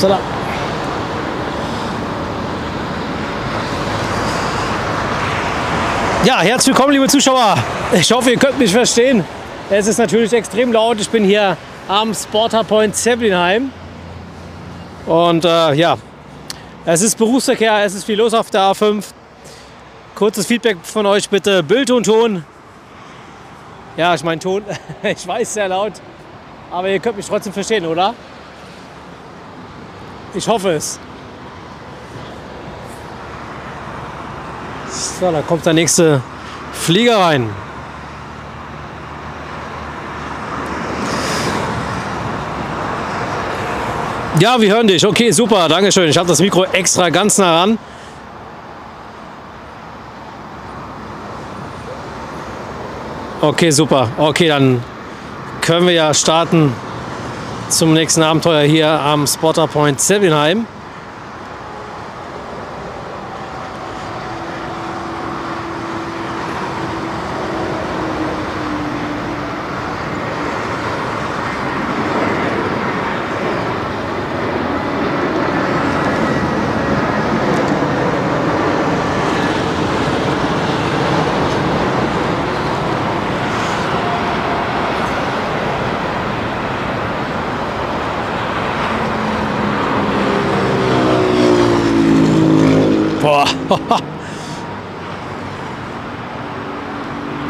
Salam. Ja, herzlich willkommen, liebe Zuschauer. Ich hoffe, ihr könnt mich verstehen. Es ist natürlich extrem laut. Ich bin hier am Sportapoint Zeppelinheim. Und ja, es ist Berufsverkehr, es ist viel los auf der A5. Kurzes Feedback von euch bitte. Bild und Ton. Ja, ich meine Ton. Ich weiß, sehr laut. Aber ihr könnt mich trotzdem verstehen, oder? Ich hoffe es. So, da kommt der nächste Flieger rein. Ja, wir hören dich. Okay, super, danke schön. Ich habe das Mikro extra ganz nah ran. Okay, super. Okay, dann können wir ja starten zum nächsten Abenteuer hier am Sportapoint Zeppelinheim.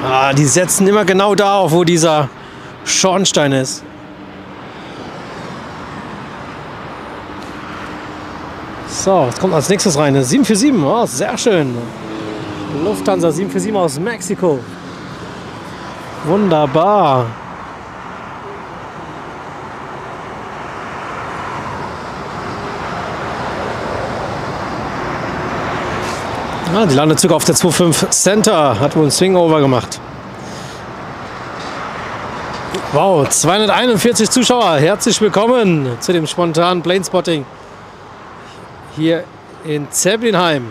Ah, die setzen immer genau da auf, wo dieser Schornstein ist. So, jetzt kommt als nächstes rein. 747, oh, sehr schön. Lufthansa 747 aus Mexiko. Wunderbar. Ah, die Landezüge auf der 25 Center hat wohl einen Swingover gemacht. Wow, 241 Zuschauer. Herzlich willkommen zu dem spontanen Planespotting hier in Zeppelinheim.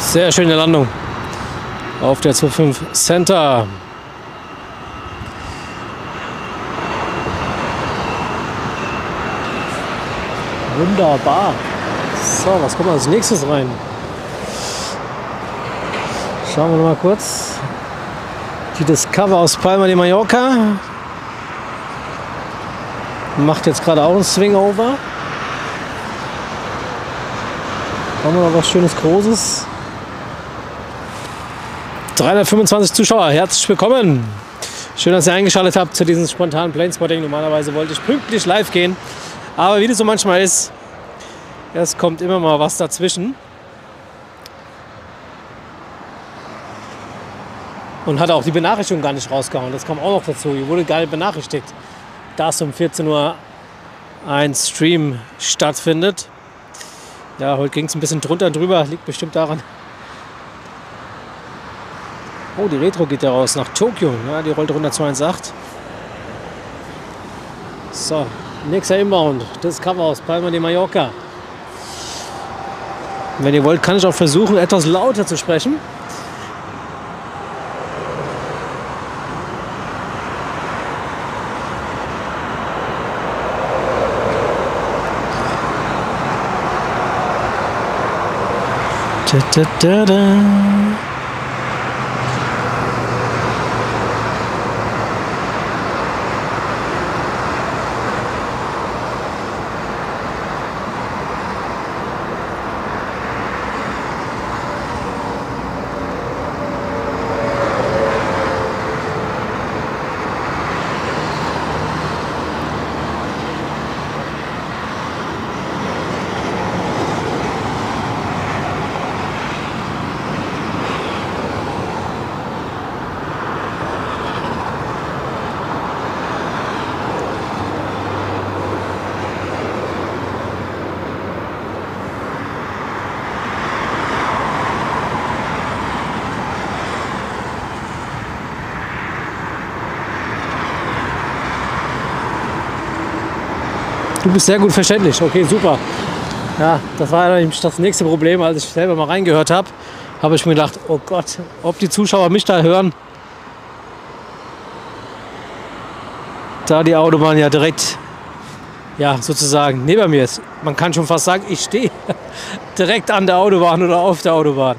Sehr schöne Landung auf der 25 Center. Wunderbar. So, was kommt als nächstes rein? Schauen wir noch mal kurz. Die Discover aus Palma de Mallorca macht jetzt gerade auch einen Swingover. Haben wir noch was Schönes, Großes? 325 Zuschauer, herzlich willkommen. Schön, dass ihr eingeschaltet habt zu diesem spontanen Planespotting. Normalerweise wollte ich pünktlich live gehen, aber wie das so manchmal ist, es kommt immer mal was dazwischen. Und hat auch die Benachrichtigung gar nicht rausgehauen, das kam auch noch dazu. Ihr wurde gar nicht benachrichtigt, dass um 14 Uhr ein Stream stattfindet. Ja, heute ging es ein bisschen drunter und drüber, liegt bestimmt daran. Oh, die Retro geht ja raus nach Tokio. Ja, die rollt runter 218. So, nächster Inbound. Das Cover aus Palma de Mallorca. Wenn ihr wollt, kann ich auch versuchen, etwas lauter zu sprechen. Da, da, da, da. Du bist sehr gut verständlich. Okay, super. Ja, das war eigentlich das nächste Problem, als ich selber mal reingehört habe. Habe ich mir gedacht, oh Gott, ob die Zuschauer mich da hören. Da die Autobahn ja direkt, ja, sozusagen neben mir ist. Man kann schon fast sagen, ich stehe direkt an der Autobahn oder auf der Autobahn.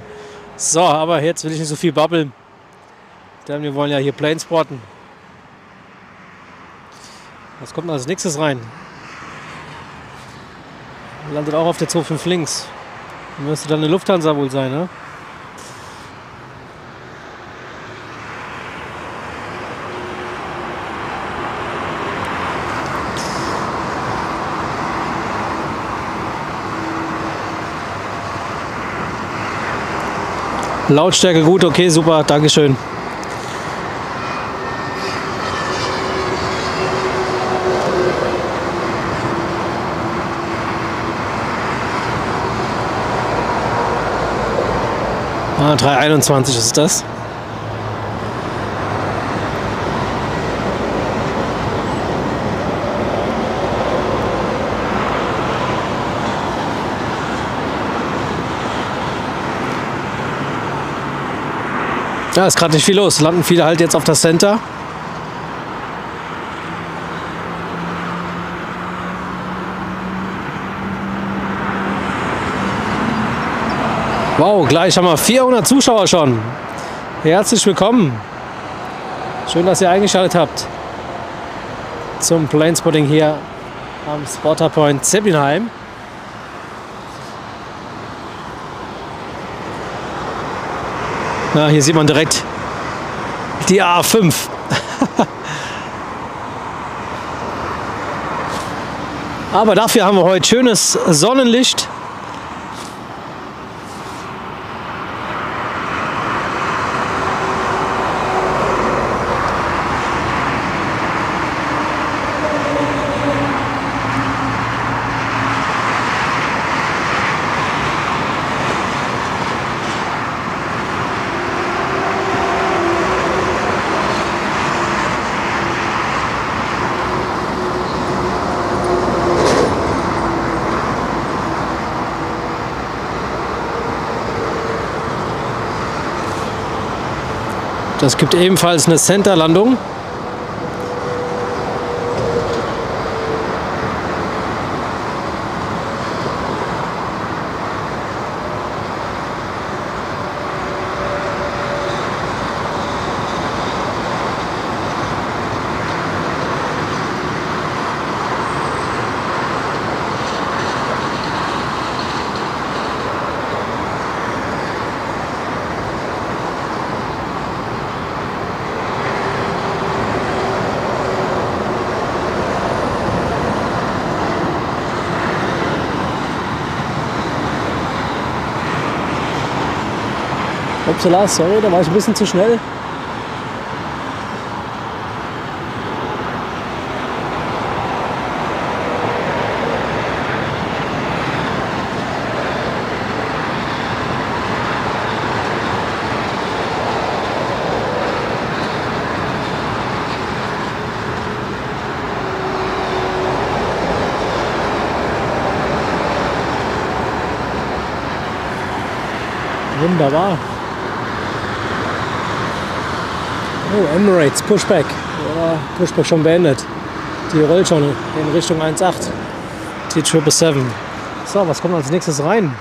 So, aber jetzt will ich nicht so viel babbeln. Denn wir wollen ja hier planesporten. Was kommt als nächstes rein? Landet auch auf der 2.5 links. Müsste dann eine Lufthansa wohl sein, ne? Lautstärke gut, okay, super, Dankeschön. Ah, 321 ist das. Ja, ist gerade nicht viel los. Landen viele halt jetzt auf das Center. Wow, gleich haben wir 400 Zuschauer schon. Herzlich willkommen. Schön, dass ihr eingeschaltet habt zum Planespotting hier am Sportapoint Zeppelinheim. Ja, hier sieht man direkt die A5. Aber dafür haben wir heute schönes Sonnenlicht. Es gibt ebenfalls eine Center-Landung. Sorry, da war ich ein bisschen zu schnell. Wunderbar. Oh, Emirates, Pushback. Ja, Pushback schon beendet. Die rollt schon in Richtung 1.8. Die 777. So, was kommt als nächstes rein?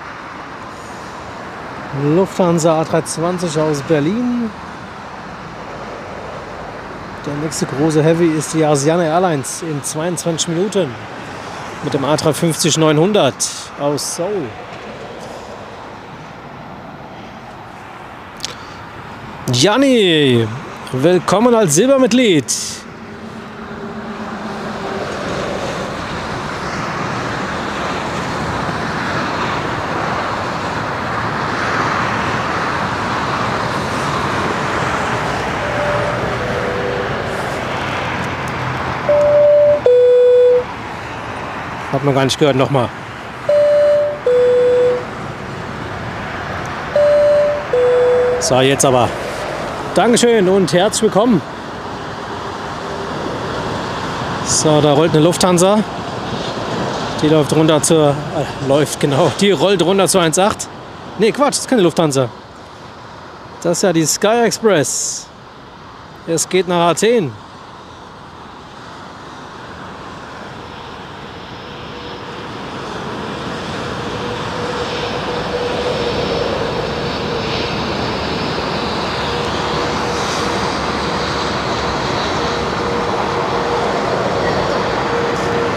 Lufthansa A320 aus Berlin. Der nächste große Heavy ist die Asiana Airlines in 22 Minuten. Mit dem A350-900 aus Seoul. Gianni, willkommen als Silbermitglied. Hab noch gar nicht gehört, nochmal. So, jetzt aber. Dankeschön und herzlich willkommen. So, da rollt eine Lufthansa. Die läuft runter zur... läuft, genau. Die rollt runter zur 1.8. Ne, Quatsch, das ist keine Lufthansa. Das ist ja die Sky Express. Es geht nach Athen.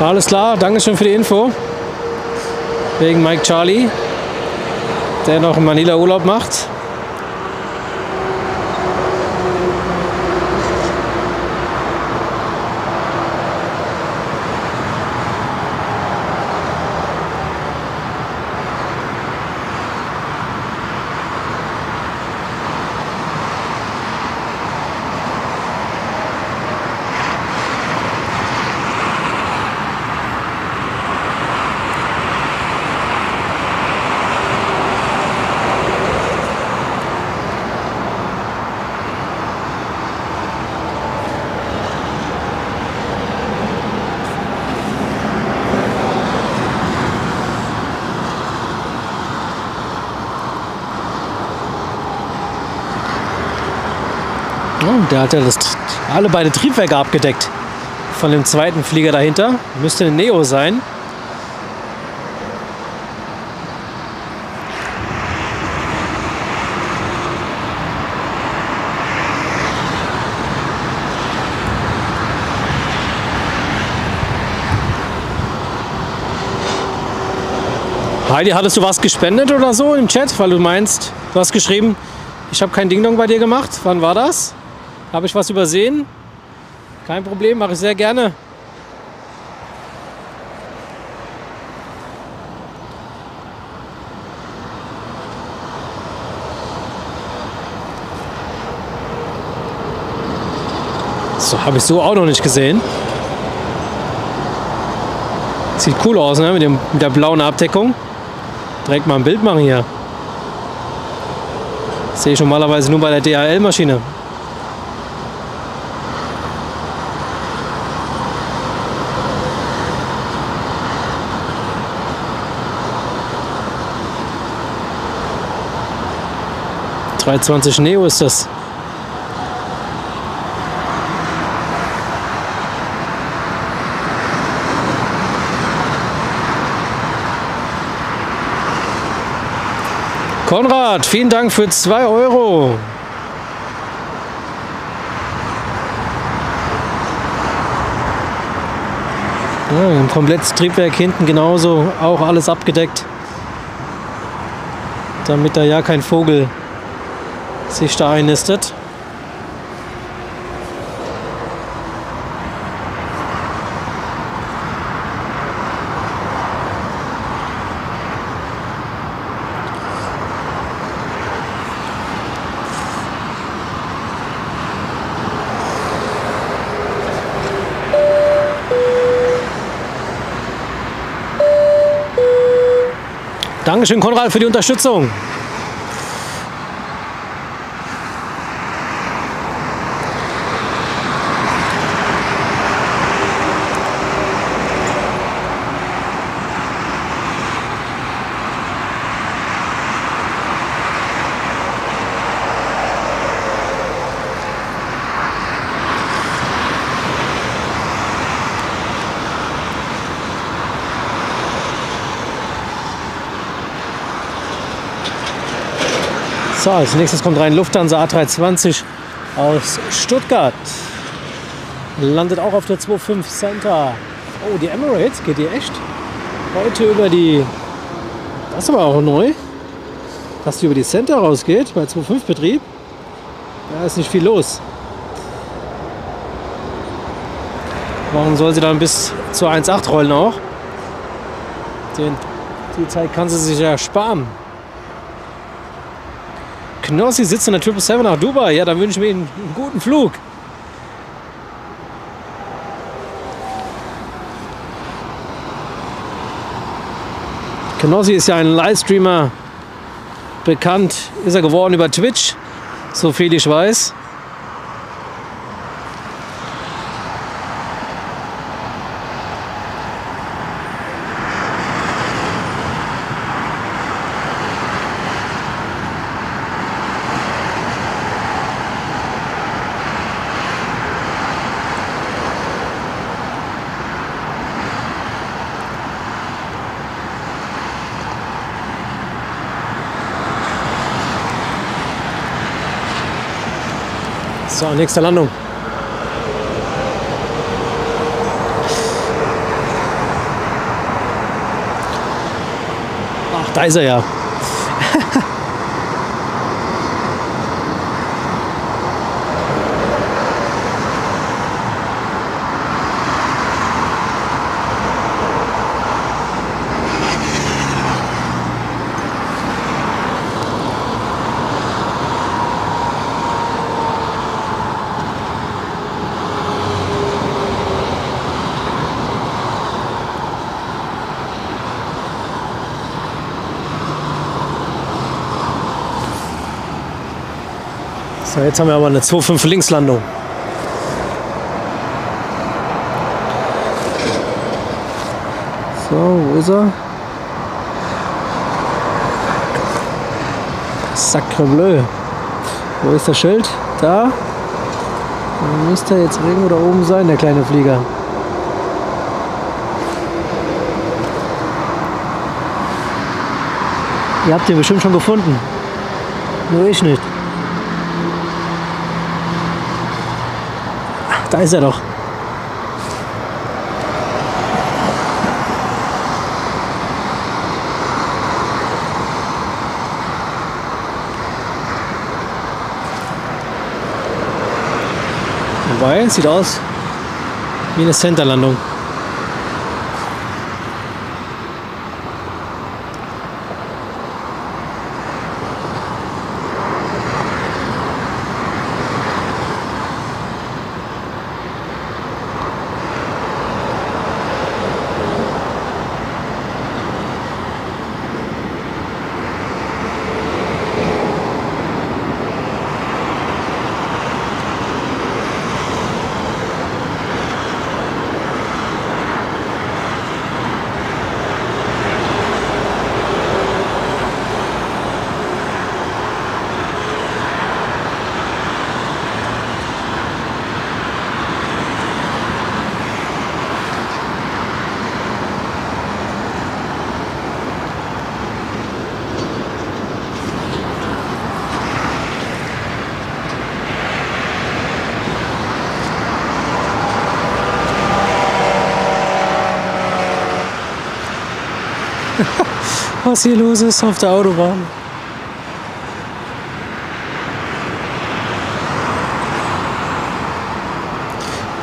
Alles klar, Dankeschön für die Info. Wegen Mike Charlie, der noch in Manila Urlaub macht. Der hat ja alle beide Triebwerke abgedeckt. Von dem zweiten Flieger dahinter. Müsste ein Neo sein. Heidi, hattest du was gespendet oder so im Chat? Weil du meinst, du hast geschrieben, ich habe kein Ding-Dong bei dir gemacht. Wann war das? Habe ich was übersehen? Kein Problem, mache ich sehr gerne. So, habe ich so auch noch nicht gesehen. Sieht cool aus, ne? Mit der blauen Abdeckung. Direkt mal ein Bild machen hier. Das sehe ich normalerweise nur bei der DHL-Maschine. A320 Neo ist das. Konrad, vielen Dank für 2 Euro. Ja, komplettes Triebwerk hinten genauso, auch alles abgedeckt, damit da ja kein Vogel sich da einnistet. Dankeschön, Konrad, für die Unterstützung. So, als nächstes kommt rein Lufthansa A320 aus Stuttgart. Landet auch auf der 2.5 Center. Oh, die Emirates, geht hier echt heute über die... Das ist aber auch neu, dass die über die Center rausgeht, bei 2.5 Betrieb. Da ist nicht viel los. Warum soll sie dann bis zur 1.8 rollen auch? Die Zeit kann sie sich ja sparen. Knossi sitzt in der 777 nach Dubai. Ja, dann wünsche ich mir einen guten Flug. Knossi ist ja ein Livestreamer. Bekannt ist er geworden über Twitch, so viel ich weiß. So, nächste Landung. Ach, da ist er ja. So, jetzt haben wir aber eine 2,5 Linkslandung. So, wo ist er? Sacre bleu. Wo ist das Schild? Da. Dann müsste er jetzt irgendwo da oben sein, der kleine Flieger. Ihr habt ihn bestimmt schon gefunden. Nur ich nicht. Da ist er doch. Wobei, sieht aus wie eine Centerlandung. Was hier los ist auf der Autobahn.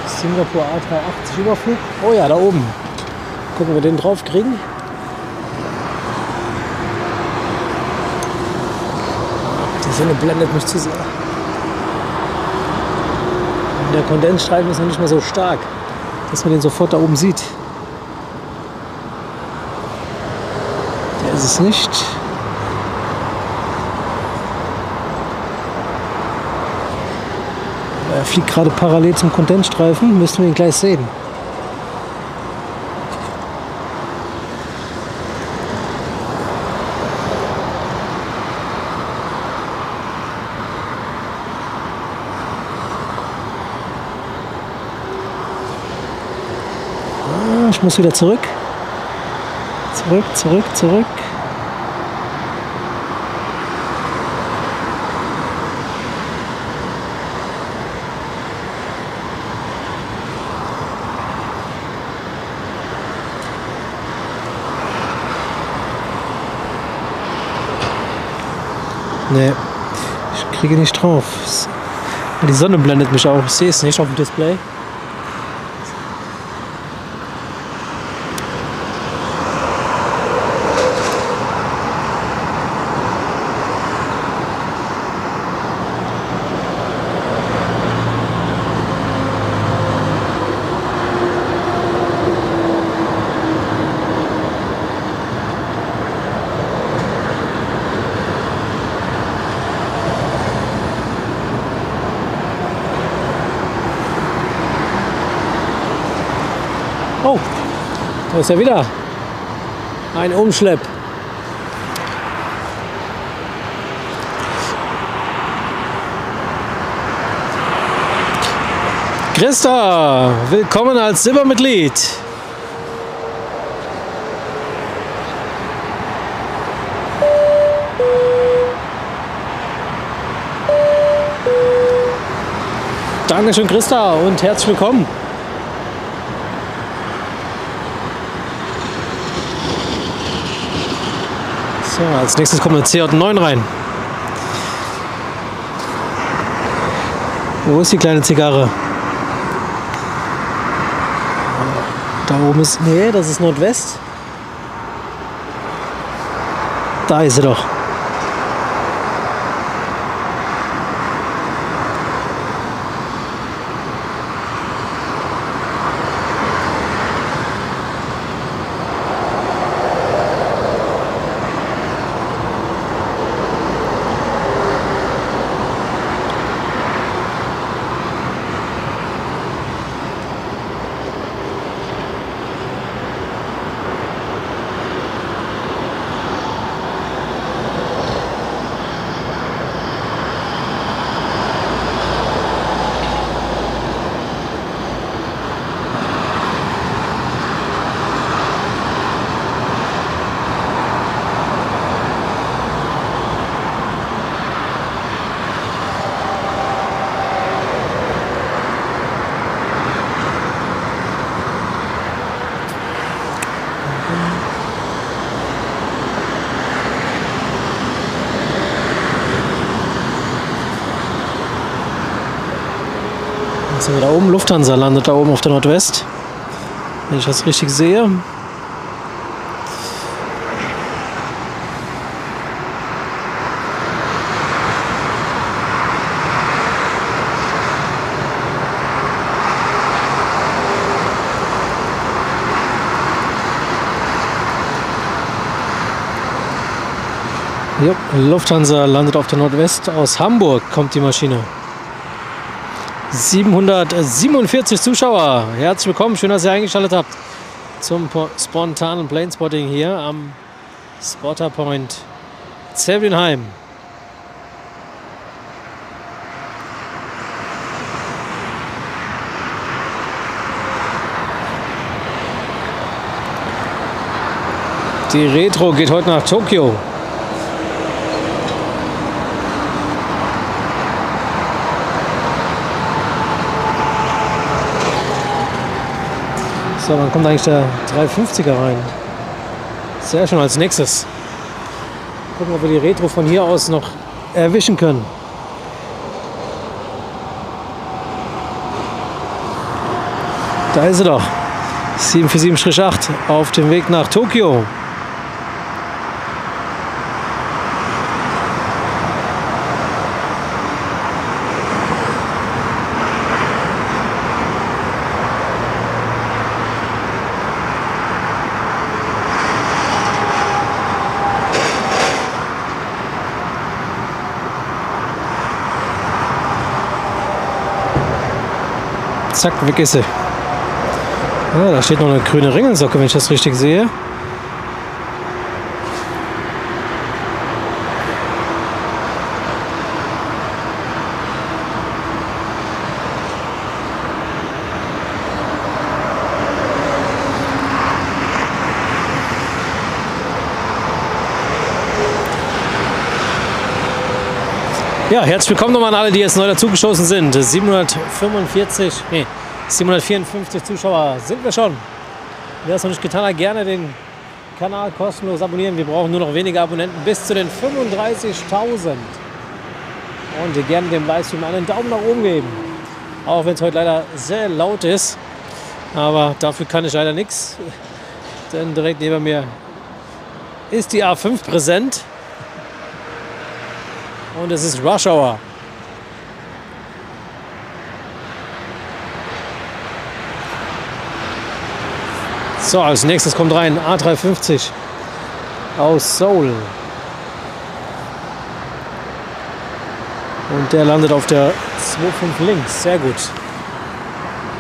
Singapur A380 Überflug. Oh ja, da oben. Gucken, ob wir den drauf kriegen. Die Sonne blendet mich zu sehr. Der Kondensstreifen ist noch nicht mehr so stark, dass man den sofort da oben sieht. Ist es nicht. Er fliegt gerade parallel zum Kondensstreifen, müssen wir ihn gleich sehen. Ah, ich muss wieder zurück. Zurück, zurück, zurück. Nee, ich kriege nicht drauf. Die Sonne blendet mich auch. Ich sehe es nicht auf dem Display. Da ist er wieder. Ein Umschlepp. Christa, willkommen als Silbermitglied. Dankeschön Christa und herzlich willkommen. So, als nächstes kommt eine CJ9 rein. Wo ist die kleine Zigarre? Da oben ist... Nee, das ist Nordwest. Da ist sie doch. Da oben Lufthansa landet da oben auf der Nordwest, wenn ich das richtig sehe. Jo, Lufthansa landet auf der Nordwest, aus Hamburg kommt die Maschine. 747 Zuschauer, herzlich willkommen, schön, dass ihr eingeschaltet habt zum spontanen Planespotting hier am Sportapoint Zeppelinheim. Die Retro geht heute nach Tokio. So, dann kommt eigentlich der 350er rein. Sehr schön, als nächstes. Gucken, ob wir die Retro von hier aus noch erwischen können. Da ist sie doch. 747-8 auf dem Weg nach Tokio. Zack, weg ist sie. Ah, da steht noch eine grüne Ringelsocke, wenn ich das richtig sehe. Ja, herzlich willkommen nochmal an alle, die jetzt neu dazugestoßen sind. 754 Zuschauer sind wir schon. Wer es noch nicht getan hat, gerne den Kanal kostenlos abonnieren. Wir brauchen nur noch wenige Abonnenten bis zu den 35.000. Und gerne dem Livestream einen Daumen nach oben geben. Auch wenn es heute leider sehr laut ist. Aber dafür kann ich leider nichts. Denn direkt neben mir ist die A5 präsent. Und es ist Rush Hour. So, als nächstes kommt rein A350 aus Seoul. Und der landet auf der 25 links. Sehr gut.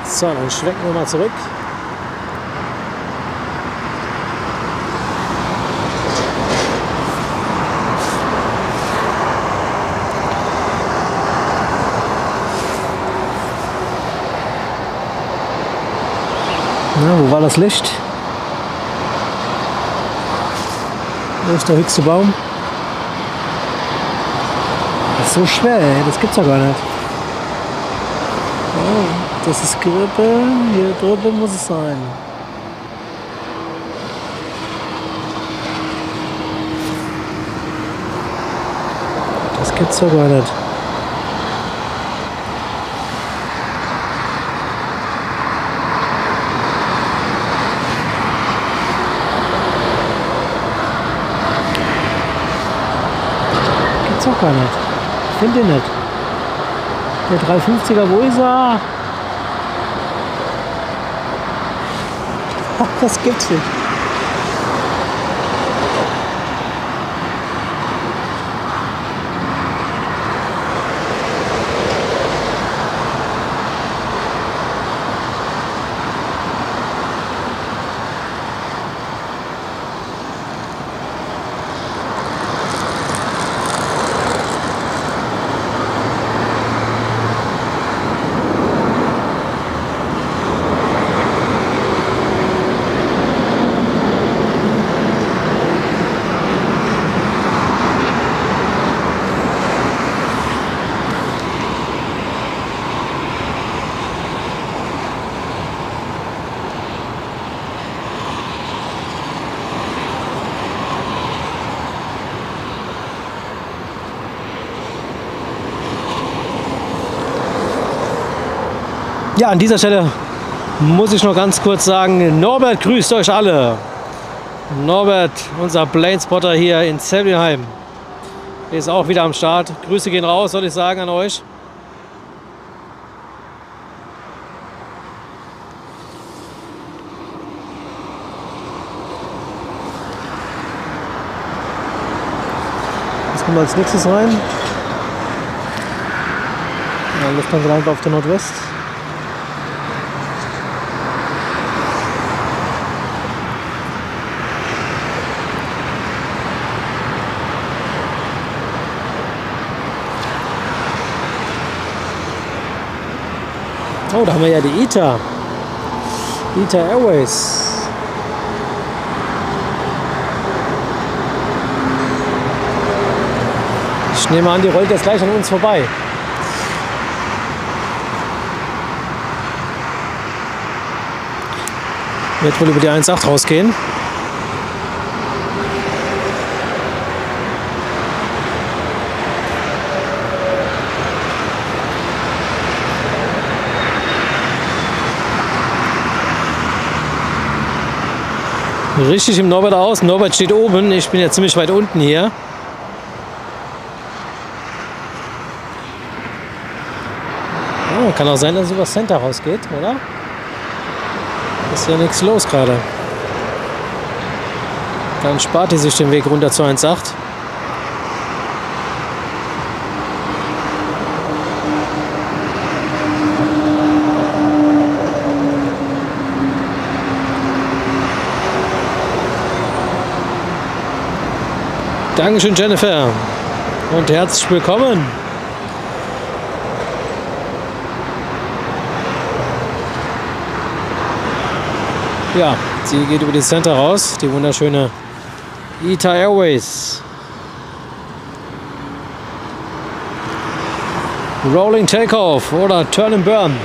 So, dann schwenken wir mal zurück. Na, wo war das Licht? Wo ist der höchste Baum? Das ist so schwer, ey. Das gibt's ja gar nicht. Oh, das ist Grüppel. Hier drüben muss es sein. Das gibt's doch gar nicht. Gibt's auch gar nicht. Ich finde den nicht. Der 350er, wo ist er? Das gibt's nicht. Ja, an dieser Stelle muss ich noch ganz kurz sagen, Norbert grüßt euch alle. Norbert, unser Planespotter hier in Zeppelinheim, ist auch wieder am Start. Grüße gehen raus, soll ich sagen, an euch. Jetzt kommen wir als nächstes rein. Ja, Lufthansa rein auf der Nordwest. Oh, da haben wir ja die ITA Airways. Ich nehme an, die rollt jetzt gleich an uns vorbei. Wird wohl über die 1.8 rausgehen. Richtig im Norbert aus. Norbert steht oben. Ich bin ja ziemlich weit unten hier. Oh, kann auch sein, dass es über das Center rausgeht, oder? Ist ja nichts los gerade. Dann spart die sich den Weg runter zu 1.8. Dankeschön, Jennifer, und herzlich willkommen. Ja, sie geht über das Center raus, die wunderschöne ITA Airways. Rolling Takeoff oder Turn and Burn.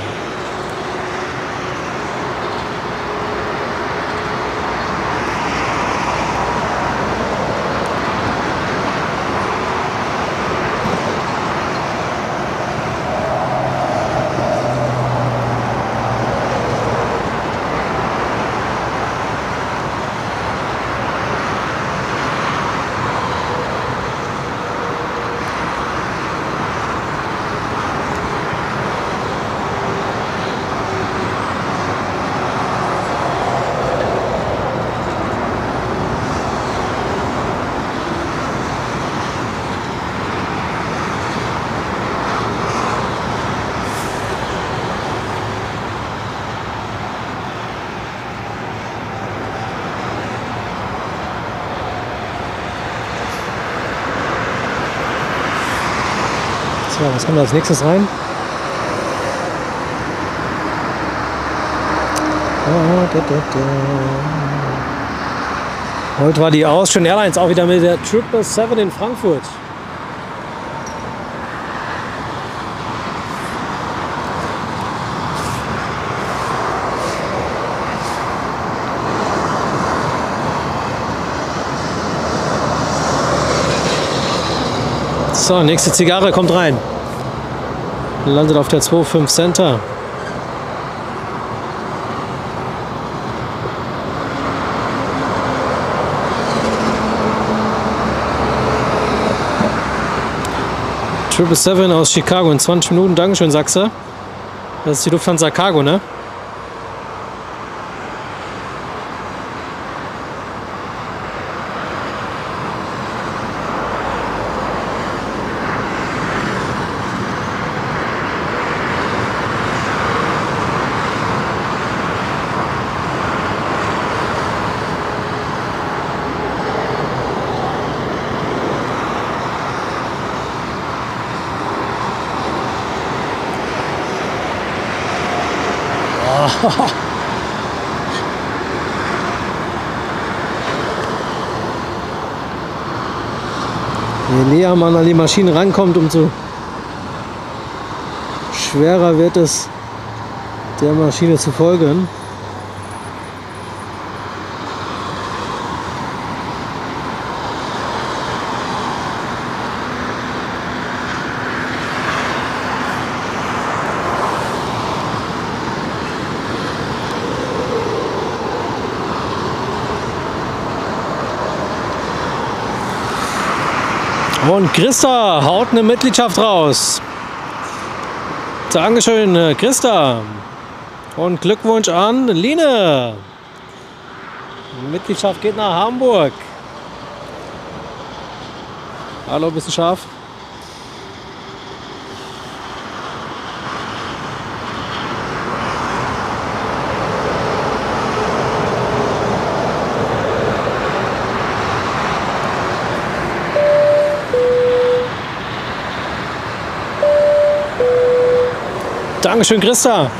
Was kommt als nächstes rein? Heute war die Austrian Airlines auch wieder mit der 777 in Frankfurt. So, nächste Zigarre kommt rein. Landet auf der 2.5 Center. Triple 7 aus Chicago in 20 Minuten. Dankeschön, Sachse. Das ist die Lufthansa Cargo, ne? Je näher man an die Maschinen rankommt, umso schwerer wird es, der Maschine zu folgen. Und Christa haut eine Mitgliedschaft raus. Dankeschön, Christa. Und Glückwunsch an Line. Die Mitgliedschaft geht nach Hamburg. Hallo, bist du scharf? Dankeschön, Christa.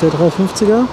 Der 350er.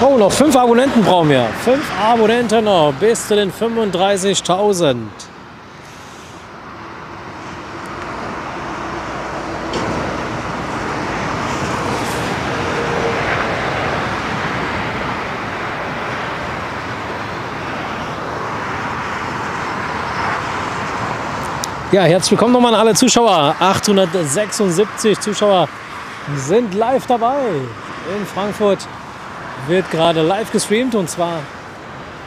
Oh, noch 5 Abonnenten brauchen wir. 5 Abonnenten noch bis zu den 35.000. Ja, herzlich willkommen nochmal an alle Zuschauer. 876 Zuschauer sind live dabei in Frankfurt. Wird gerade live gestreamt und zwar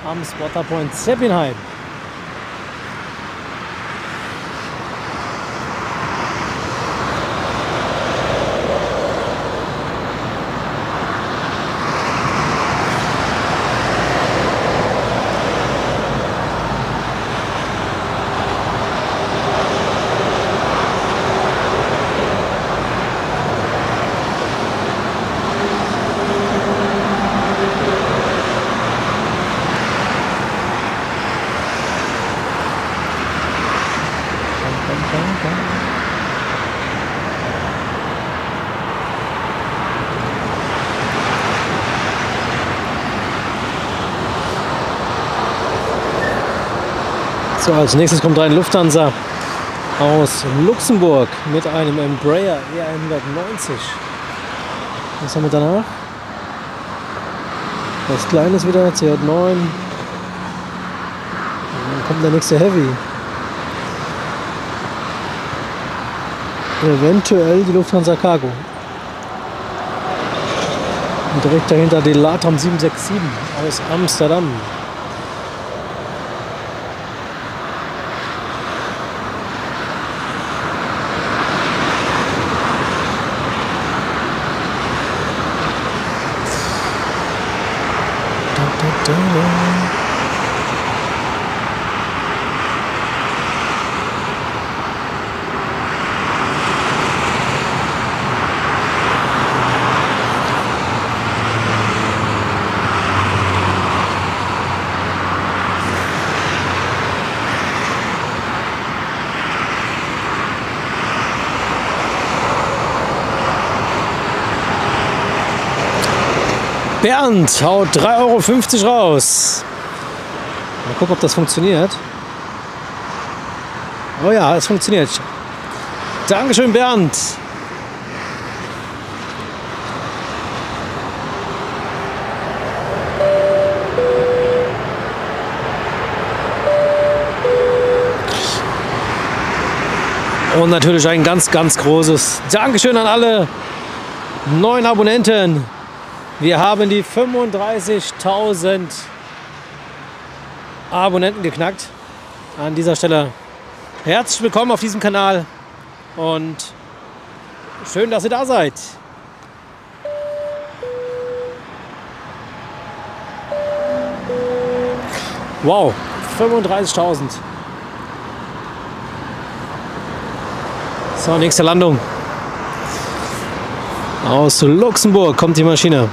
am Sportapoint Zeppelinheim. So, als nächstes kommt rein Lufthansa aus Luxemburg mit einem Embraer ER190. Was haben wir danach? Was Kleines wieder, CH9. Dann kommt der nächste Heavy. Eventuell die Lufthansa Cargo. Und direkt dahinter die LATAM 767 aus Amsterdam. Bernd haut 3,50 € raus. Mal gucken, ob das funktioniert. Oh ja, es funktioniert. Dankeschön, Bernd. Und natürlich ein ganz, ganz großes Dankeschön an alle neuen Abonnenten. Wir haben die 35.000 Abonnenten geknackt. An dieser Stelle herzlich willkommen auf diesem Kanal und schön, dass ihr da seid. Wow, 35.000. So, nächste Landung. Aus Luxemburg kommt die Maschine.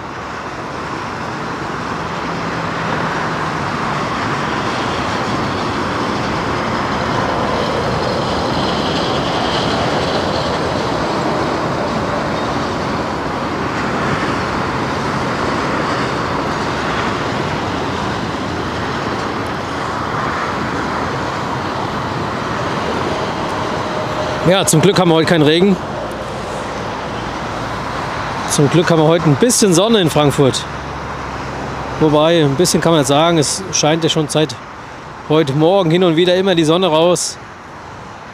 Ja, zum Glück haben wir heute keinen Regen. Zum Glück haben wir heute ein bisschen Sonne in Frankfurt. Wobei, ein bisschen kann man jetzt sagen, es scheint ja schon seit heute Morgen hin und wieder immer die Sonne raus.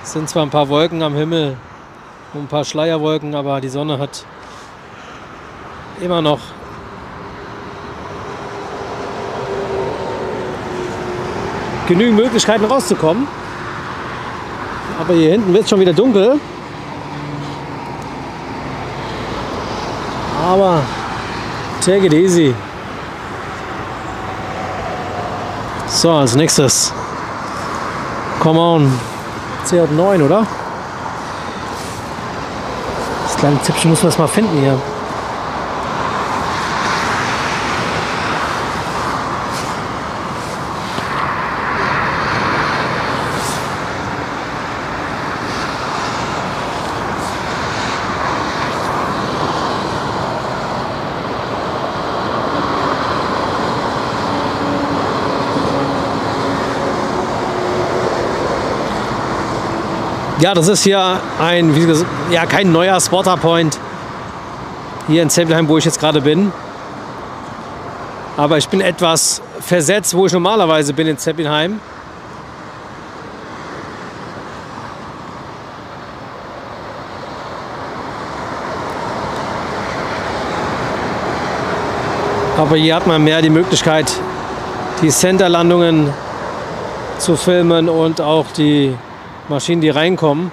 Es sind zwar ein paar Wolken am Himmel und ein paar Schleierwolken, aber die Sonne hat immer noch genügend Möglichkeiten rauszukommen. Aber hier hinten wird es schon wieder dunkel. Aber take it easy. So, als nächstes. Come on. CH9, oder? Das kleine Tippchen muss man erstmal finden hier. Ja, das ist hier ein, wie gesagt, ja, kein neuer Sportapoint hier in Zeppelinheim, wo ich jetzt gerade bin. Aber ich bin etwas versetzt, wo ich normalerweise bin in Zeppelinheim. Aber hier hat man mehr die Möglichkeit, die Centerlandungen zu filmen und auch die Maschinen, die reinkommen.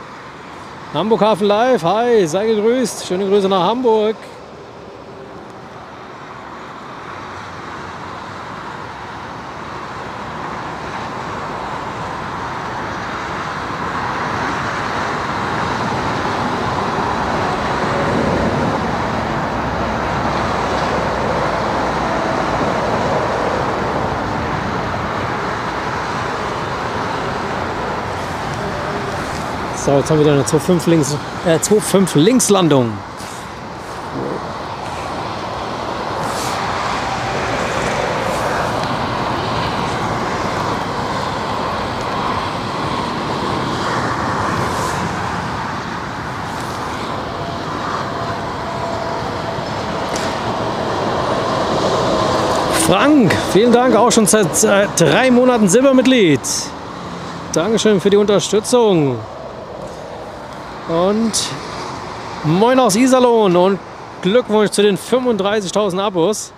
Hamburg Hafen Live, hi, sei gegrüßt. Schöne Grüße nach Hamburg. So, jetzt haben wir wieder eine 2,5 Linkslandung. Frank, vielen Dank, auch schon seit 3 Monaten Silbermitglied. Dankeschön für die Unterstützung. Und moin aus Iserlohn und Glückwunsch zu den 35.000 Abos.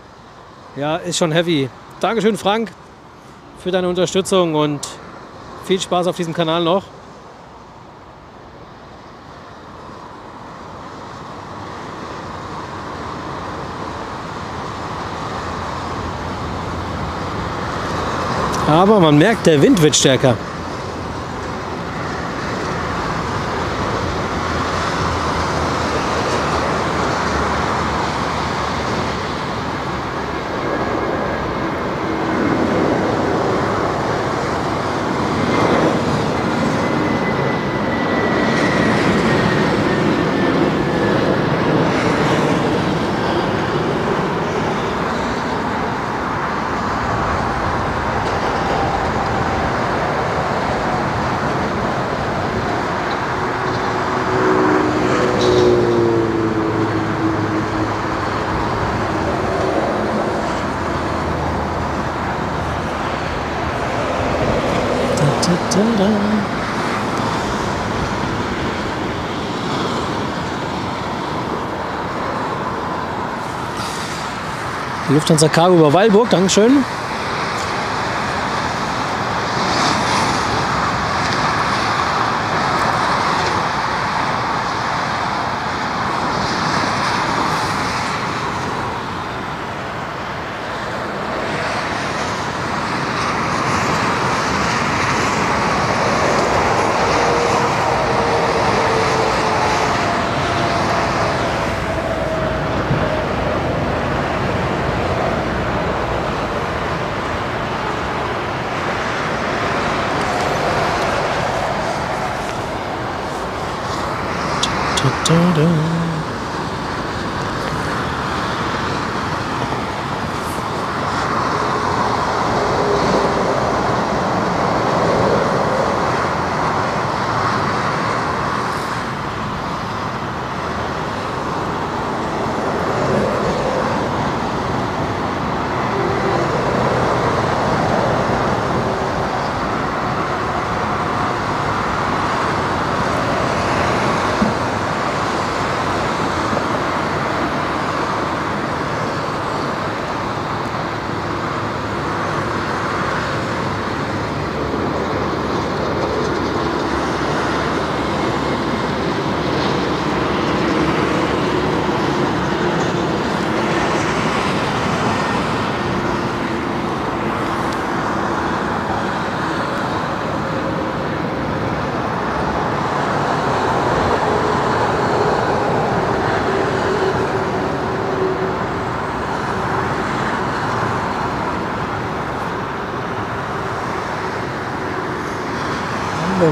Ja, ist schon heavy. Dankeschön, Frank, für deine Unterstützung und viel Spaß auf diesem Kanal noch. Aber man merkt, der Wind wird stärker. Lufthansa Cargo über Weilburg, Dankeschön.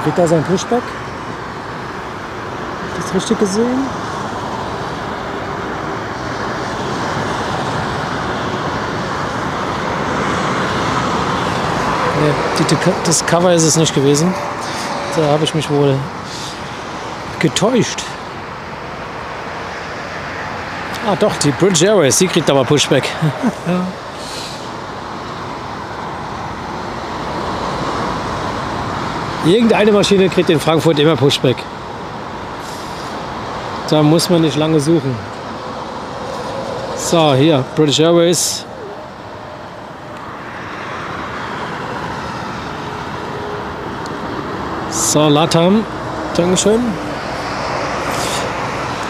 Kriegt da sein Pushback? Habe ich das richtig gesehen? Nee, das Cover ist es nicht gewesen. Da habe ich mich wohl getäuscht. Ah doch, die British Airways, die kriegt aber Pushback. Ja. Irgendeine Maschine kriegt in Frankfurt immer Pushback. Da muss man nicht lange suchen. So, hier, British Airways. So, LATAM. Dankeschön.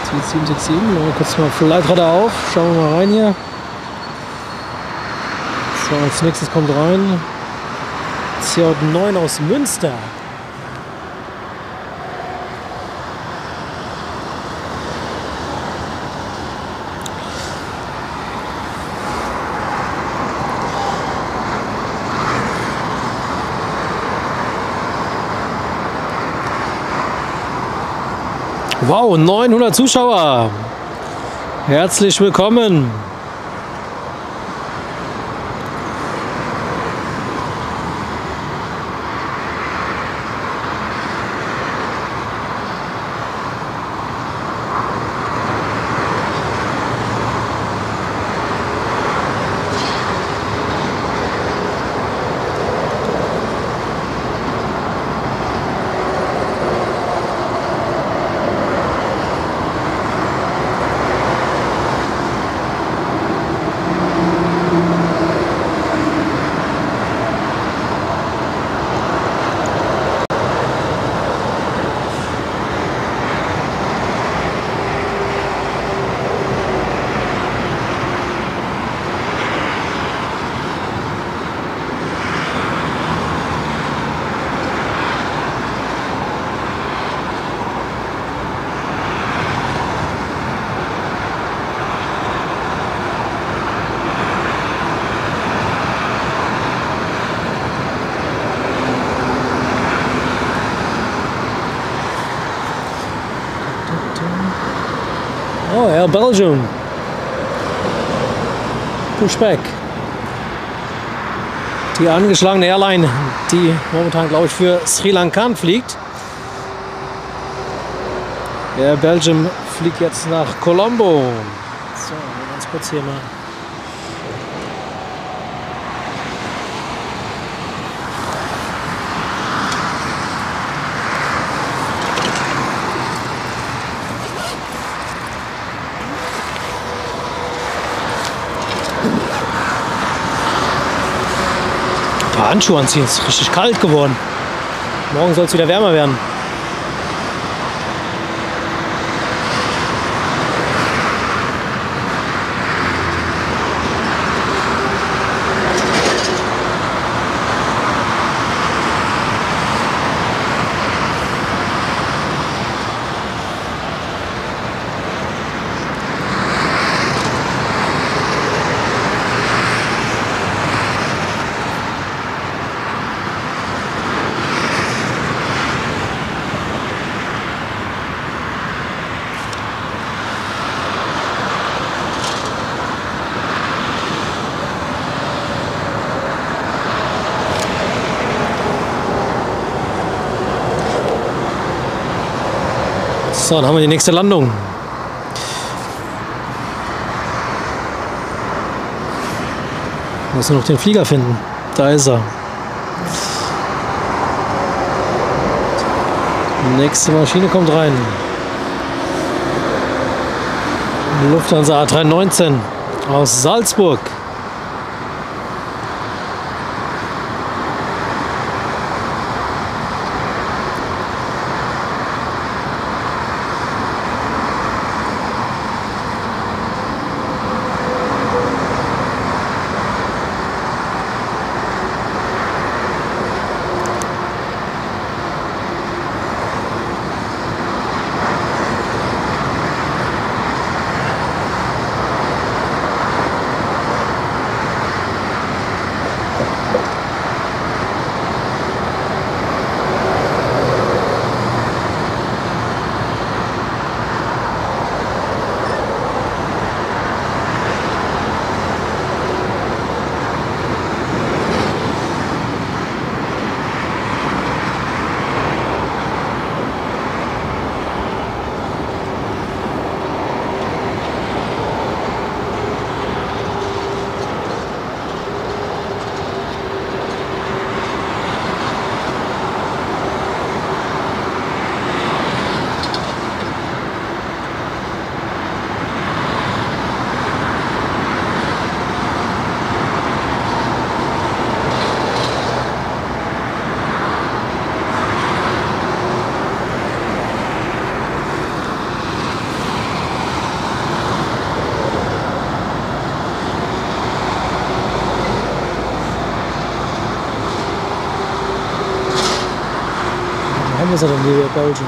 2767, machen wir kurz mal Flightradar auf. Schauen wir mal rein hier. So, als nächstes kommt rein. CJ9 aus Münster. Wow, 900 Zuschauer. Herzlich willkommen. Oh, Air Belgium. Pushback. Die angeschlagene Airline, die momentan, glaube ich, für Sri Lankan fliegt. Air Belgium fliegt jetzt nach Colombo. So, ganz kurz hier mal. Handschuhe anziehen, es ist richtig kalt geworden. Morgen soll es wieder wärmer werden. So, dann haben wir die nächste Landung. Wir müssen noch den Flieger finden. Da ist er. Die nächste Maschine kommt rein. Lufthansa A319 aus Salzburg. Was ist denn hier Belgien?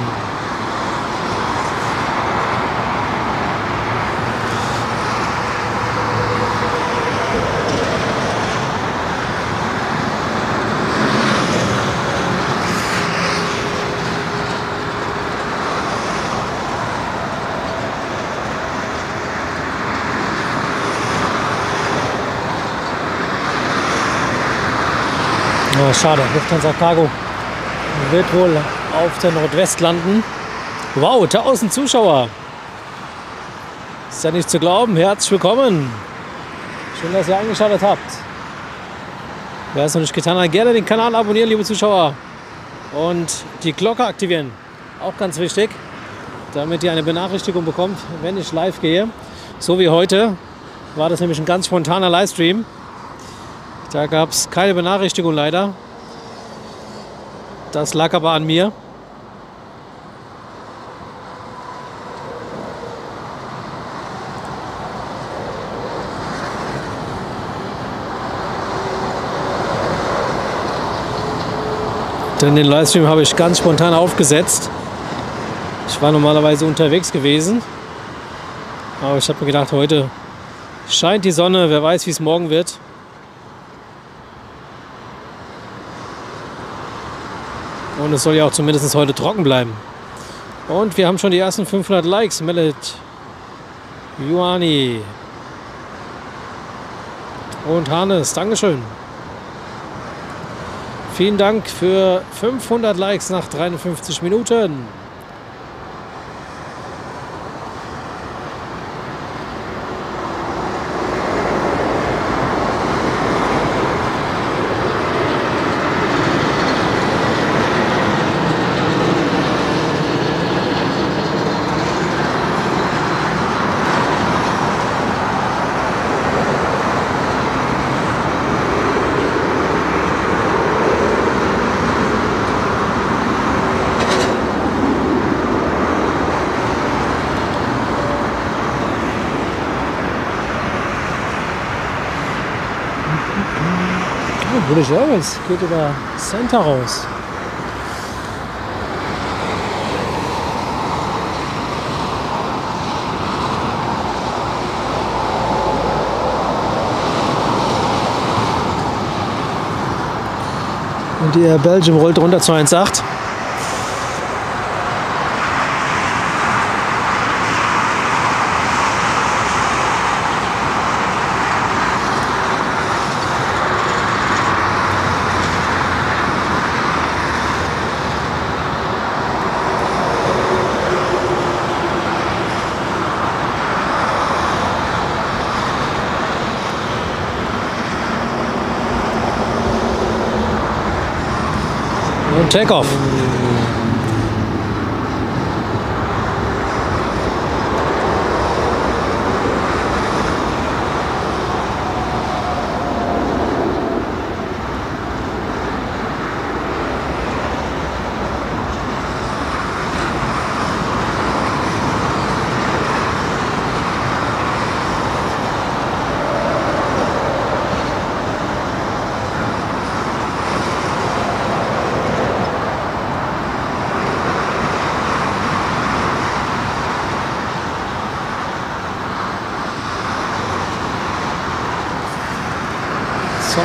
Oh, schade, Lufthansa Cargo wird wohl auf der Nordwestlanden. Wow, 1000 Zuschauer. Ist ja nicht zu glauben. Herzlich willkommen. Schön, dass ihr eingeschaltet habt. Wer es noch nicht getan hat, gerne den Kanal abonnieren, liebe Zuschauer. Und die Glocke aktivieren. Auch ganz wichtig, damit ihr eine Benachrichtigung bekommt, wenn ich live gehe. So wie heute war das nämlich ein ganz spontaner Livestream. Da gab es keine Benachrichtigung leider. Das lag aber an mir. Denn den Livestream habe ich ganz spontan aufgesetzt. Ich war normalerweise unterwegs gewesen. Aber ich habe mir gedacht, heute scheint die Sonne, wer weiß, wie es morgen wird. Und es soll ja auch zumindest heute trocken bleiben. Und wir haben schon die ersten 500 Likes. Meldet Joani und Hannes, Dankeschön. Vielen Dank für 500 Likes nach 53 Minuten. British Airways geht über Center raus. Und die Air Belgium rollt runter zu 1,8. Takeoff.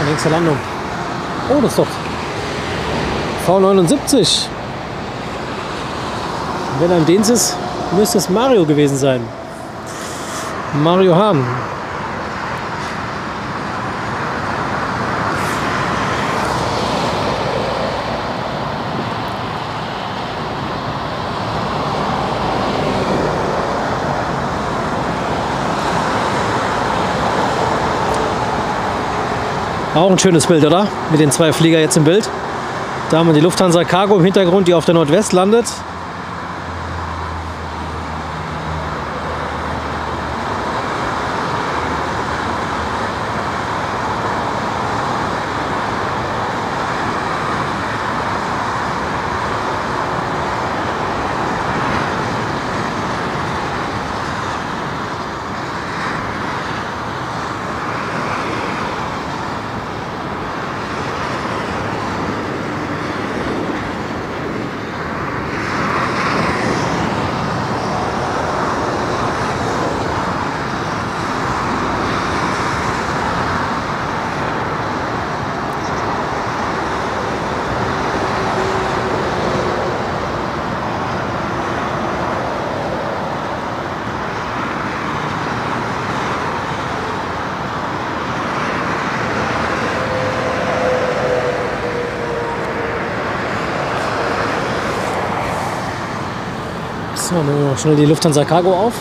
Nächste Landung. Oh, das ist doch V79. Wenn er im Dienst ist, müsste es Mario gewesen sein. Mario Hahn. Auch ein schönes Bild, oder? Mit den zwei Flieger jetzt im Bild. Da haben wir die Lufthansa Cargo im Hintergrund, die auf der Nordwest landet. So, nehmen wir noch schnell die Lufthansa Cargo auf.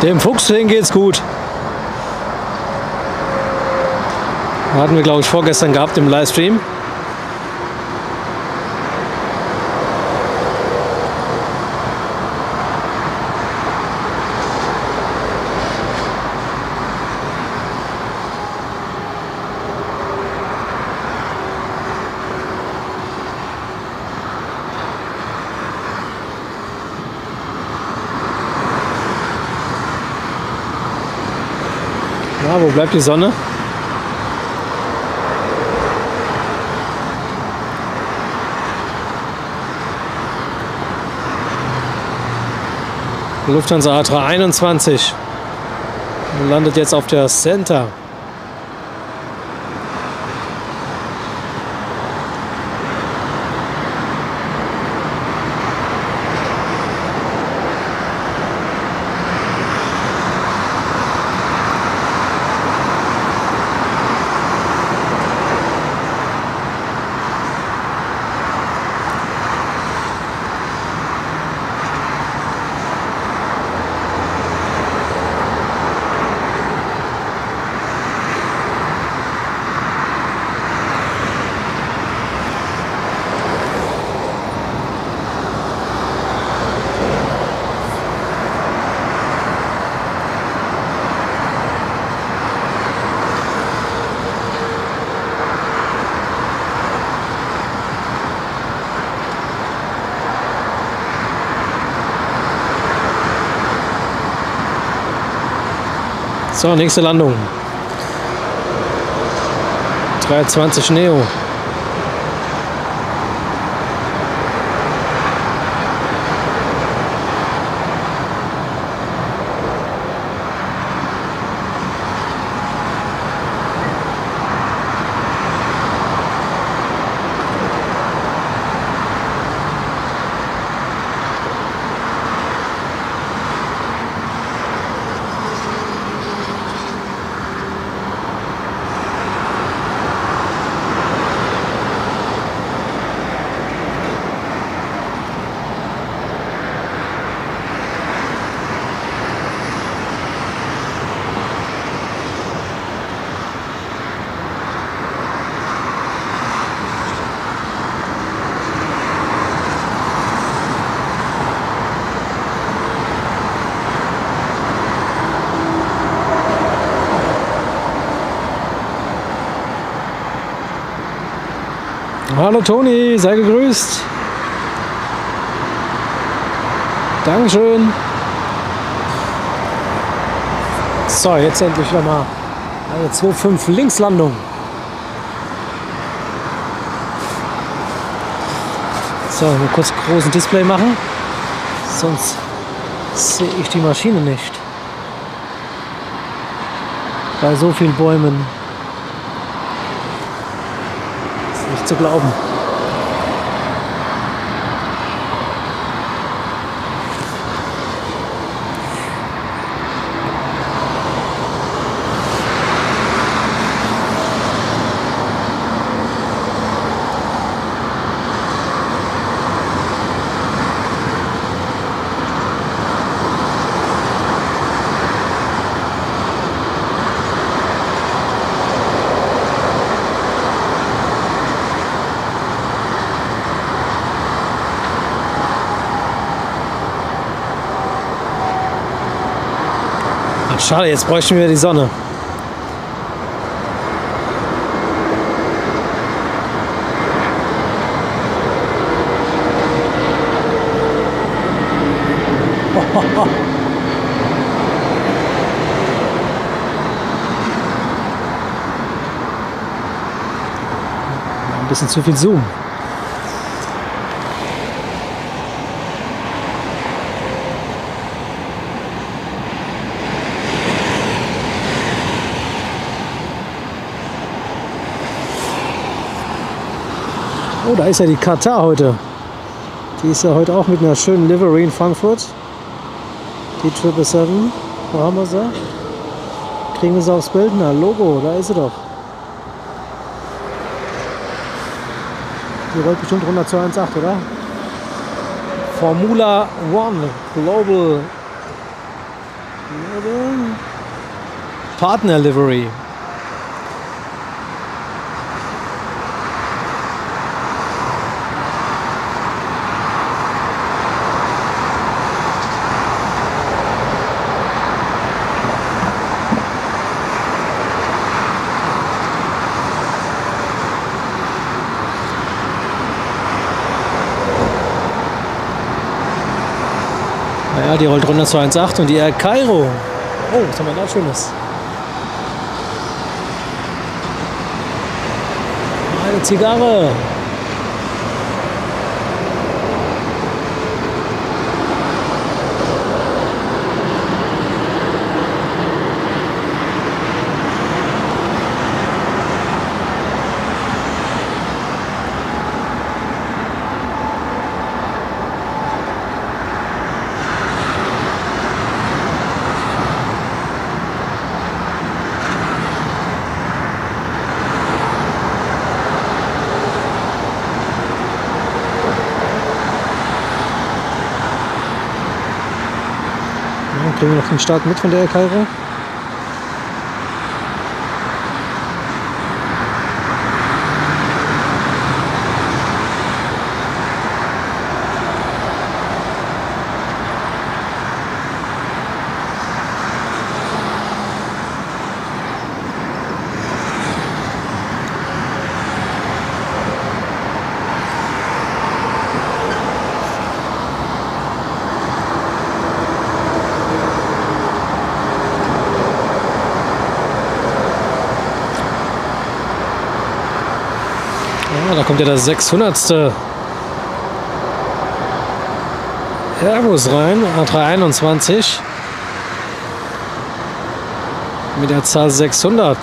Dem Fuchs hin geht's gut. Hatten wir, glaube ich, vorgestern gehabt im Livestream. wo bleibt die Sonne? Lufthansa A321 landet jetzt auf der Center. So, nächste Landung. 320 Neo. Hallo Toni, sei gegrüßt. Dankeschön. So, jetzt endlich nochmal eine 2,5 Linkslandung. So, mal kurz einen großen Display machen, sonst sehe ich die Maschine nicht. Bei so vielen Bäumen. Zu glauben. Schade, jetzt bräuchten wir die Sonne. Ein bisschen zu viel Zoom. Oh, da ist ja die Katar heute. Die ist ja heute auch mit einer schönen Livery in Frankfurt. Die 777. Wo haben wir sie? Kriegen wir sie aufs Bild? Na, Logo, da ist sie doch. Die rollt bestimmt runter zu 1,8, oder? Formula One Global Partner Livery. Die rollt runter zu 1,8 und die Air Kairo. Oh, was haben wir da Schönes? Zigarre. Kriegen wir noch den Start mit von der Kairo? Da kommt ja das 600. Airbus rein, A321 mit der Zahl 600.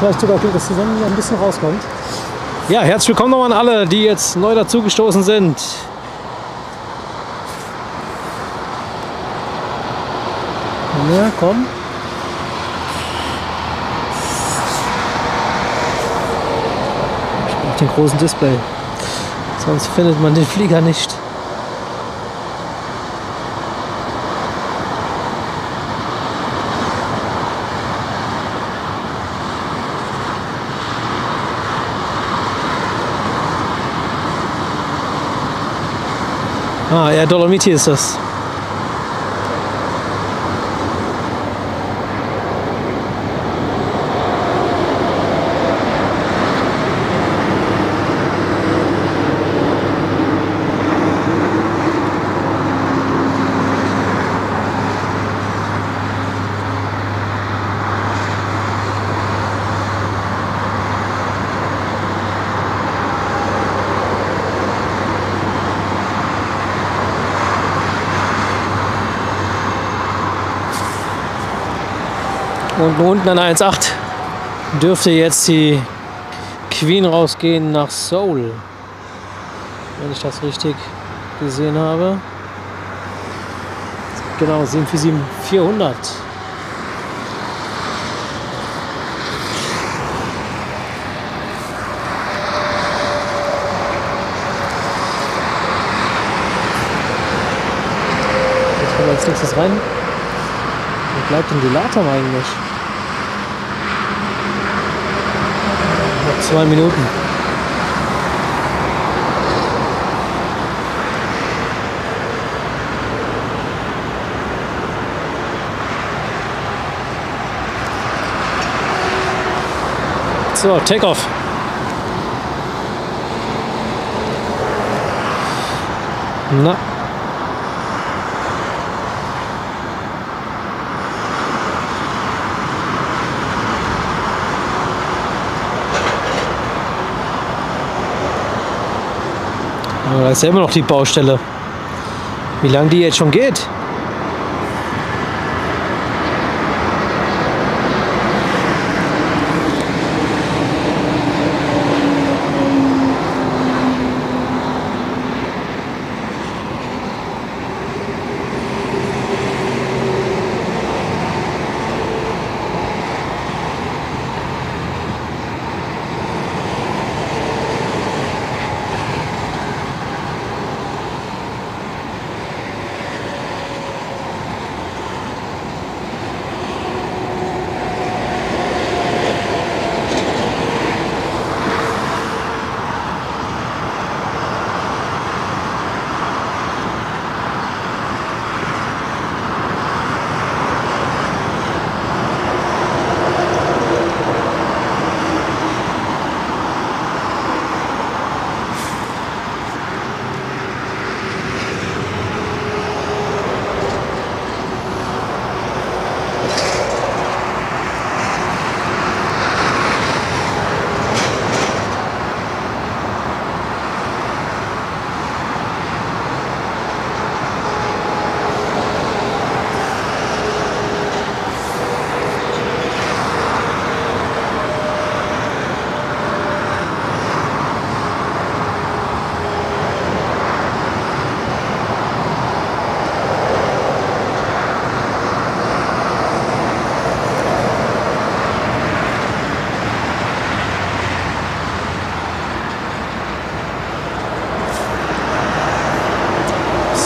Vielleicht sogar okay, dass zusammen ein bisschen rauskommt. Ja, herzlich willkommen nochmal an alle, die jetzt neu dazugestoßen sind. Ja, komm. Auf dem großen Display. Sonst findet man den Flieger nicht. Ah, Air Dolomiti ist das. Und unten an 1.8 dürfte jetzt die Queen rausgehen nach Seoul, wenn ich das richtig gesehen habe. Genau, 747-400. Jetzt kommen wir als nächstes rein. Wo bleibt denn die LATAM eigentlich? 2 Minuten. So, Takeoff. Na. Da ist ja immer noch die Baustelle. Wie lange die jetzt schon geht?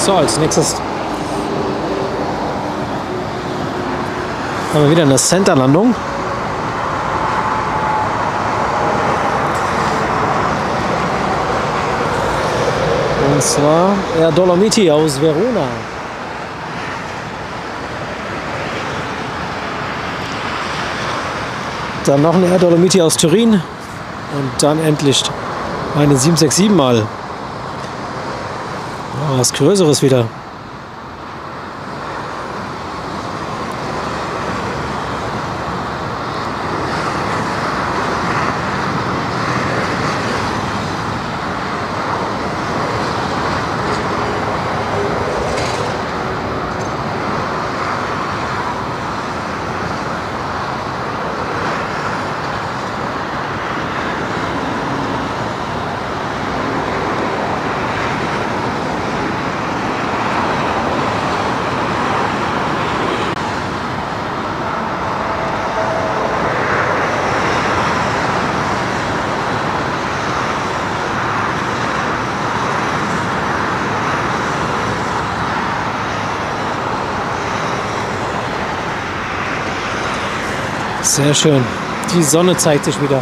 So, als nächstes haben wir wieder eine Center-Landung. Und zwar Air Dolomiti aus Verona. Dann noch eine Air Dolomiti aus Turin und dann endlich eine 767 mal. Oh, was Größeres wieder. Sehr schön. Die Sonne zeigt sich wieder.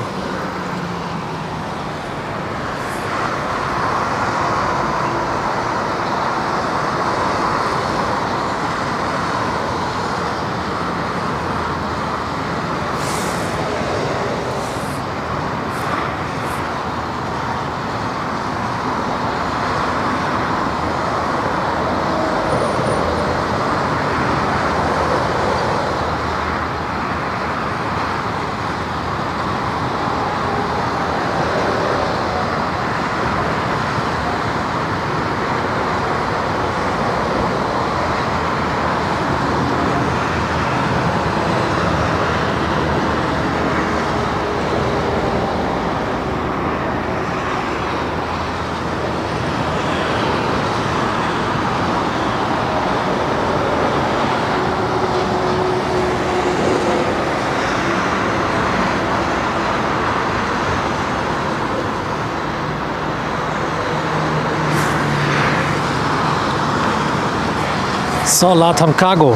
So, LATAM Cargo.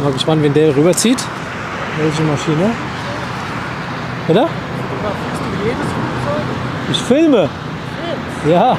Ich bin gespannt, wenn der rüberzieht. Welche Maschine? Oder? Ich filme. Ja.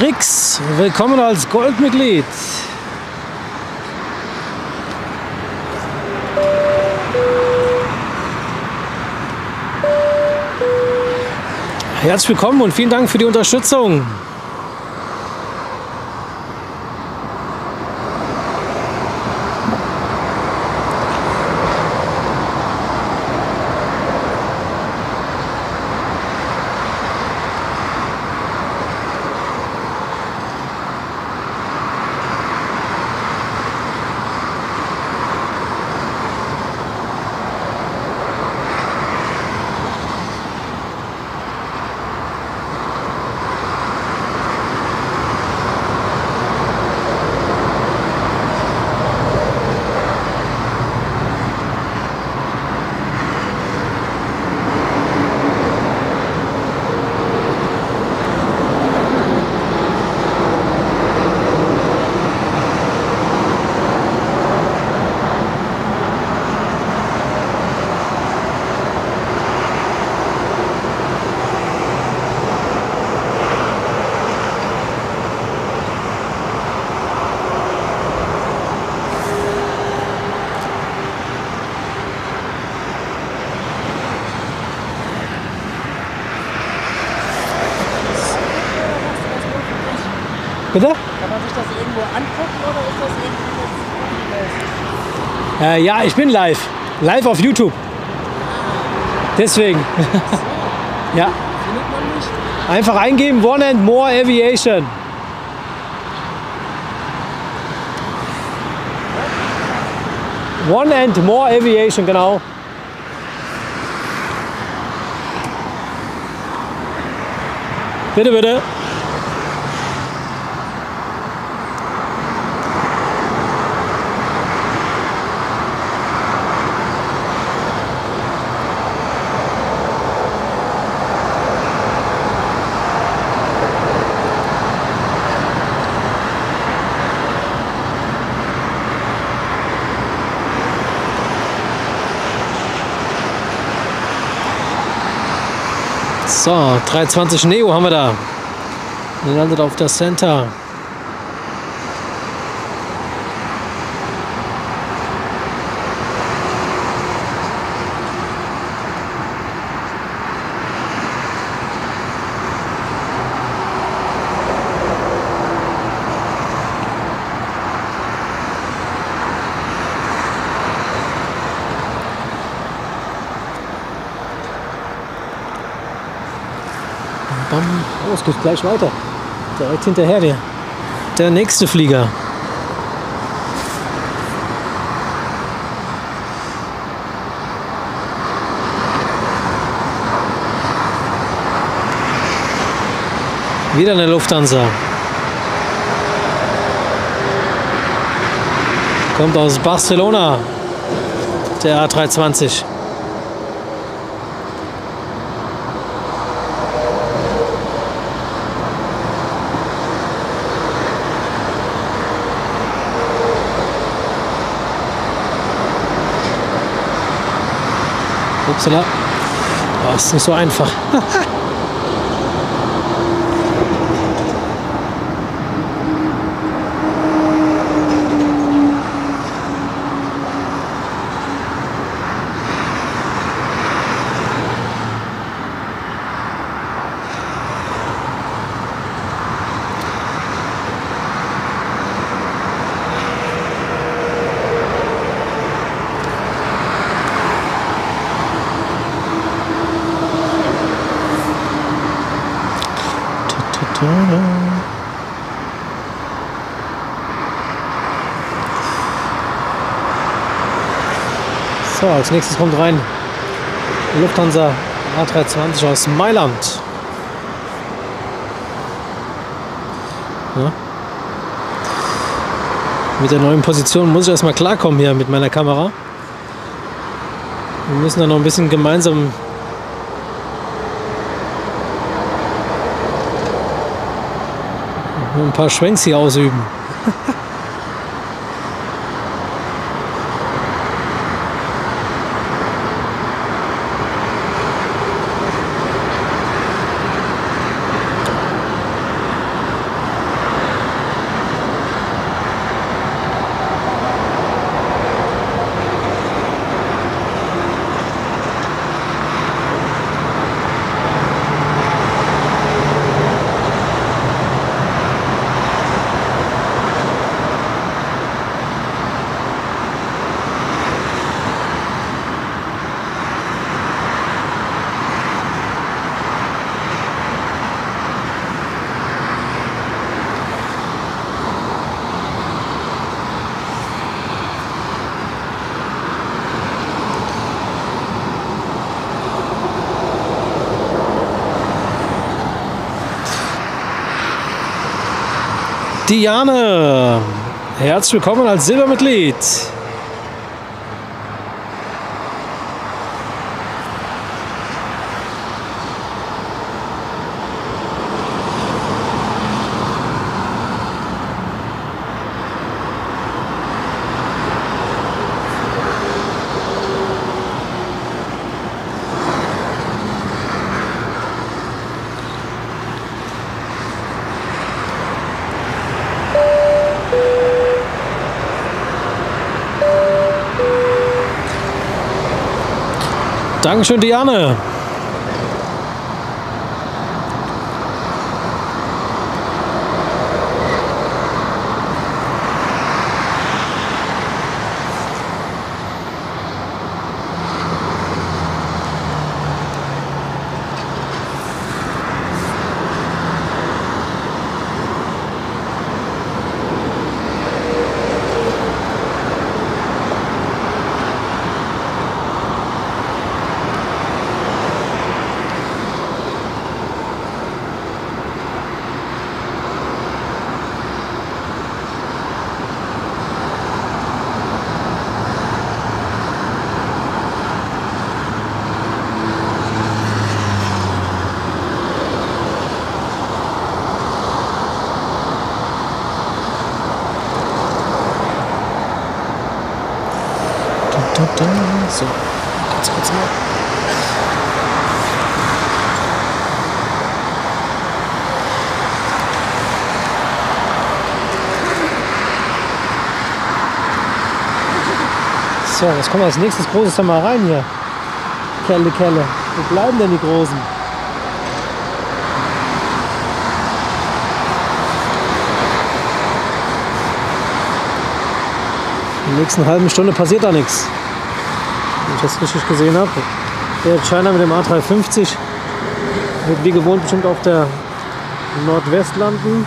Rix, willkommen als Goldmitglied. Herzlich willkommen und vielen Dank für die Unterstützung. Bitte? Kann man sich das irgendwo angucken oder ist das irgendwie live? Ja, ich bin live. Live auf YouTube. Deswegen. Ja. Findet man nicht? Einfach eingeben, One and More Aviation. One and More Aviation, genau. Bitte, bitte. So, 320 Neo haben wir da. Der landet auf der Center. Es geht gleich weiter, direkt hinterher dir. Der nächste Flieger. Wieder eine Lufthansa. Kommt aus Barcelona, der A320. Upsala. Oh, ist nicht so einfach. So, als nächstes kommt rein Lufthansa A320 aus Mailand. Ja. Mit der neuen Position muss ich erstmal klarkommen hier mit meiner Kamera. Wir müssen da noch ein bisschen gemeinsam ein paar Schwenks hier ausüben. Diane, herzlich willkommen als Silbermitglied. Dankeschön, Diane. So, ganz kurz mal. So, jetzt kommen wir als nächstes Großes dann mal rein hier. Kelle, Kelle. Wo bleiben denn die Großen? In der nächsten halben Stunde passiert da nichts. Wenn ich das richtig gesehen habe. Air China mit dem A350 wird wie gewohnt bestimmt auf der Nordwest landen.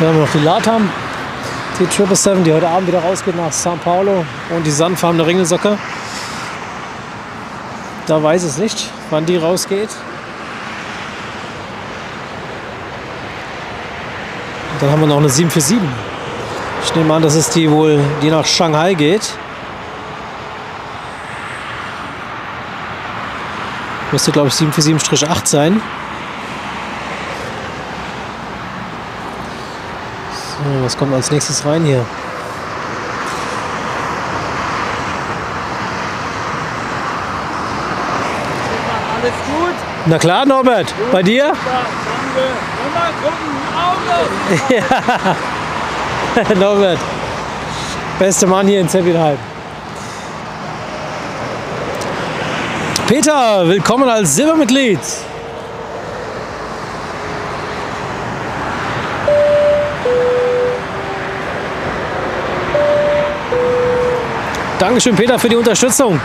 Jetzt haben wir noch die LATAM, die 777, die heute Abend wieder rausgeht nach Sao Paulo und die sandfarbene Ringelsocke. Da weiß es nicht, wann die rausgeht. Und dann haben wir noch eine 747. Ich nehme an, das ist die wohl, die nach Shanghai geht. Müsste, glaube ich, 747-8 sein. Was kommt als nächstes rein hier? Alles gut? Na klar, Norbert. Gut, bei dir? Ja, danke. Ja. Norbert. Beste Mann hier in Zeppelinheim. Peter, willkommen als Silbermitglied. Dankeschön, Peter, für die Unterstützung.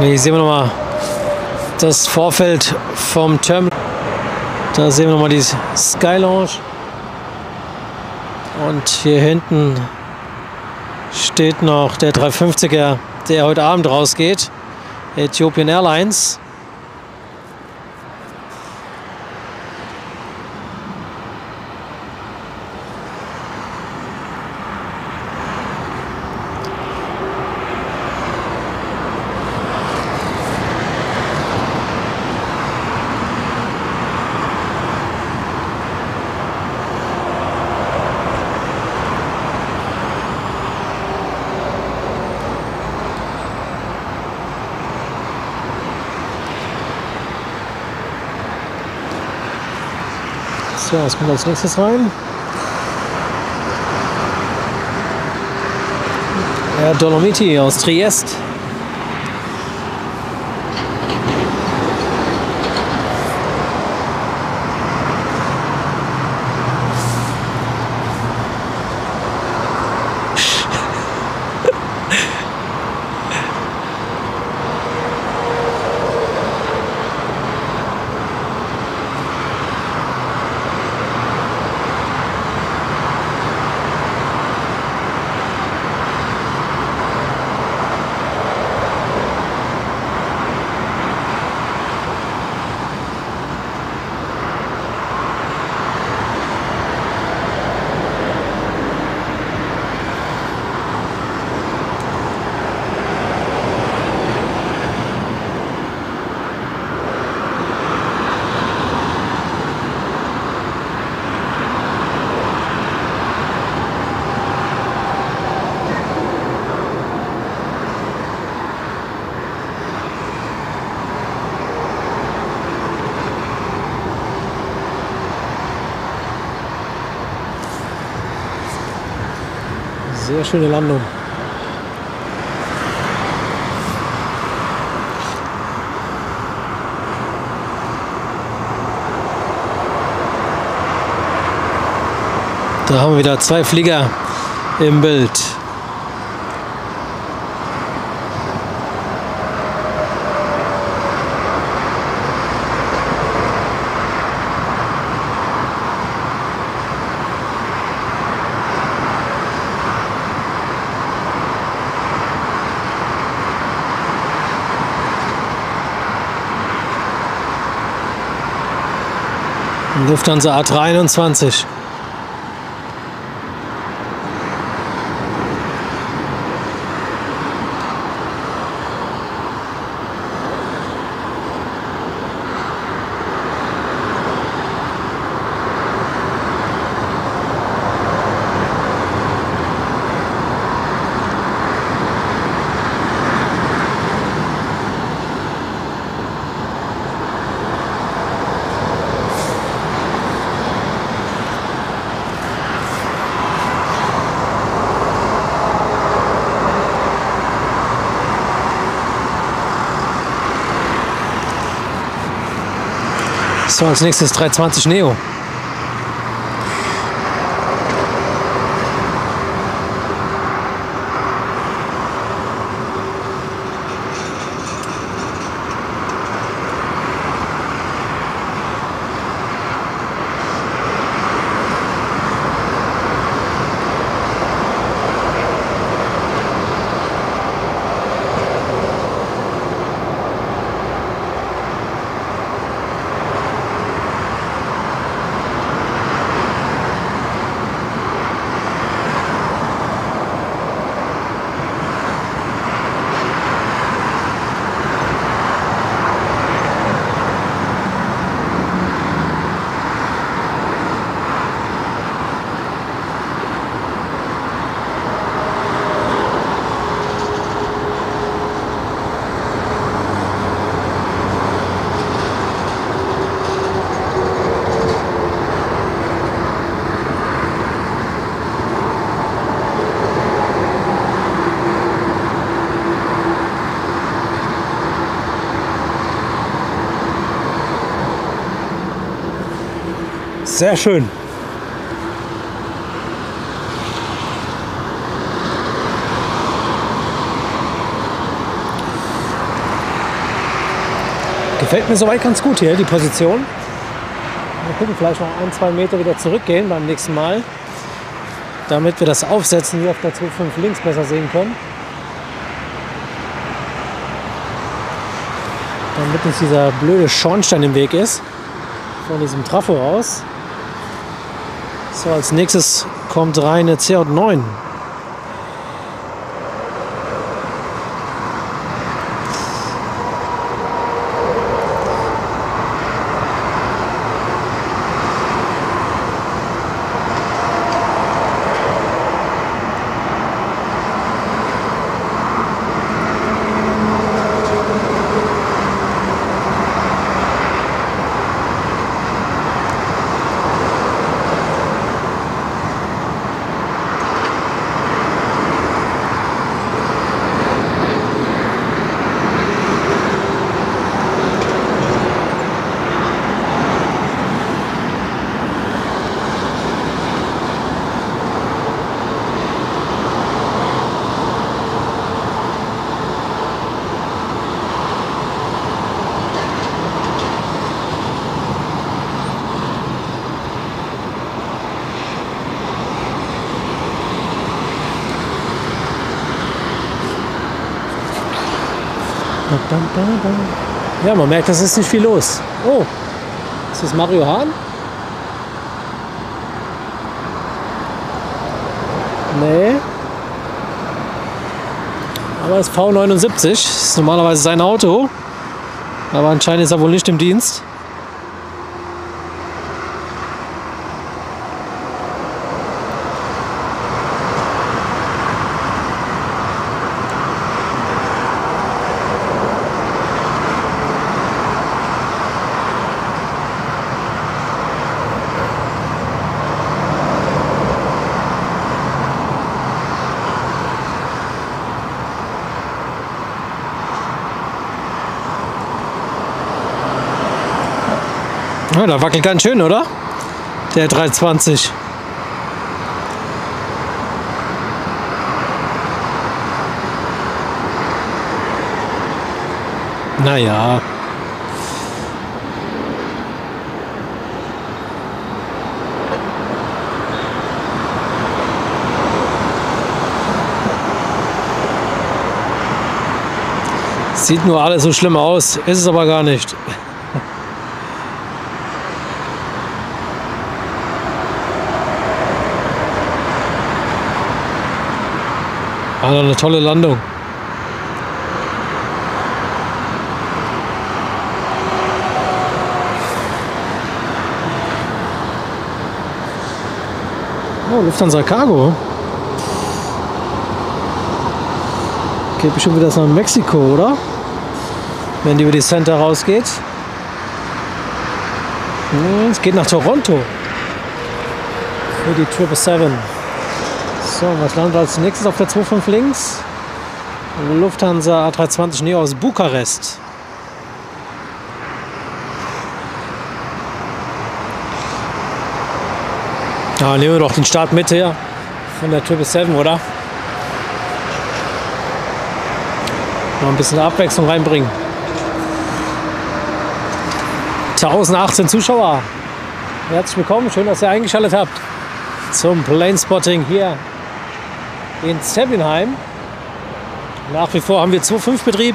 Hier sehen wir nochmal das Vorfeld vom Terminal. Da sehen wir nochmal die Sky Lounge. Und hier hinten steht noch der 350er, der heute Abend rausgeht. Ethiopian Airlines. So, was kommt als nächstes rein? Air Dolomiti aus Triest. Sehr schöne Landung. Da haben wir wieder zwei Flieger im Bild. Lufthansa A321. So, als nächstes 320 Neo. Sehr schön. Gefällt mir soweit ganz gut hier, die Position. Wir gucken, vielleicht noch 1-2 Meter wieder zurückgehen beim nächsten Mal, damit wir das Aufsetzen hier auf der 2.5 links besser sehen können. Damit nicht dieser blöde Schornstein im Weg ist, von diesem Trafo aus. So, als nächstes kommt rein eine CJ9. Ja, man merkt, das ist nicht viel los. Oh, ist das Mario Hahn? Nee. Aber es ist V79, ist normalerweise sein Auto. Aber anscheinend ist er wohl nicht im Dienst. Ja, da wackelt ganz schön, oder? Der 320. Naja. Sieht nur alles so schlimm aus, ist es aber gar nicht. Also eine tolle Landung. Oh, Lufthansa Cargo. Geht bestimmt wieder nach Mexiko, oder? Wenn die über die Center rausgeht. Es geht nach Toronto. Für die 777. So, was landet als nächstes auf der 2.5 links? Lufthansa A320 Neo aus Bukarest. Da nehmen wir doch den Start mit her von der 777, oder? Noch ein bisschen Abwechslung reinbringen. 1018 Zuschauer. Herzlich willkommen, schön, dass ihr eingeschaltet habt zum Planespotting hier in Zeppelinheim. Nach wie vor haben wir 2.5 Betrieb.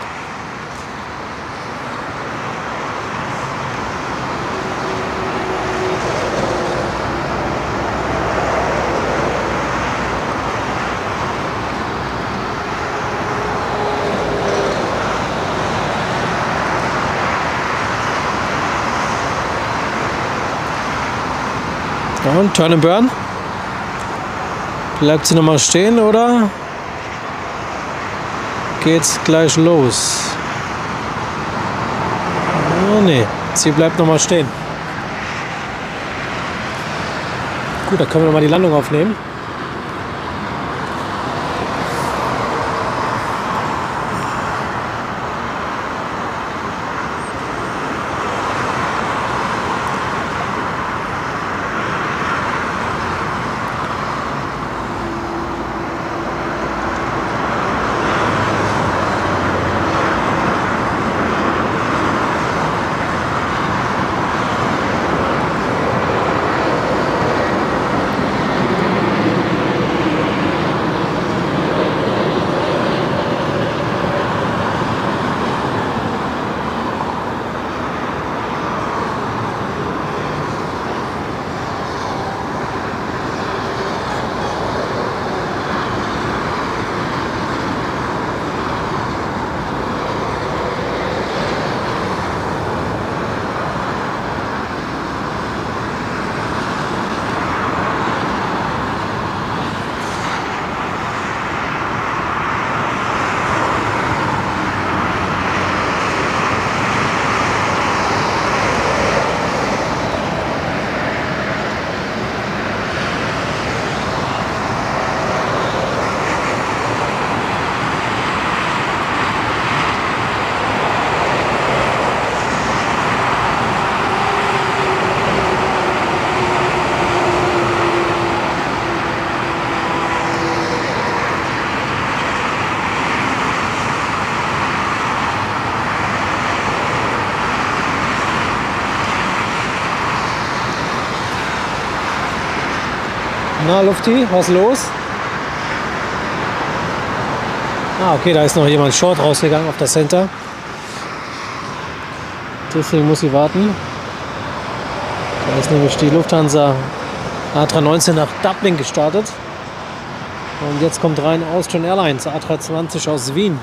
Und Turn and Burn. Bleibt sie nochmal stehen oder geht's gleich los? Oh, nee, sie bleibt nochmal stehen. Gut, da können wir nochmal die Landung aufnehmen. Na, Lufti, was ist los? Ah, okay, da ist noch jemand short rausgegangen auf das Center. Deswegen muss sie warten. Da ist nämlich die Lufthansa A319 nach Dublin gestartet. Und jetzt kommt rein Austrian Airlines A320 aus Wien.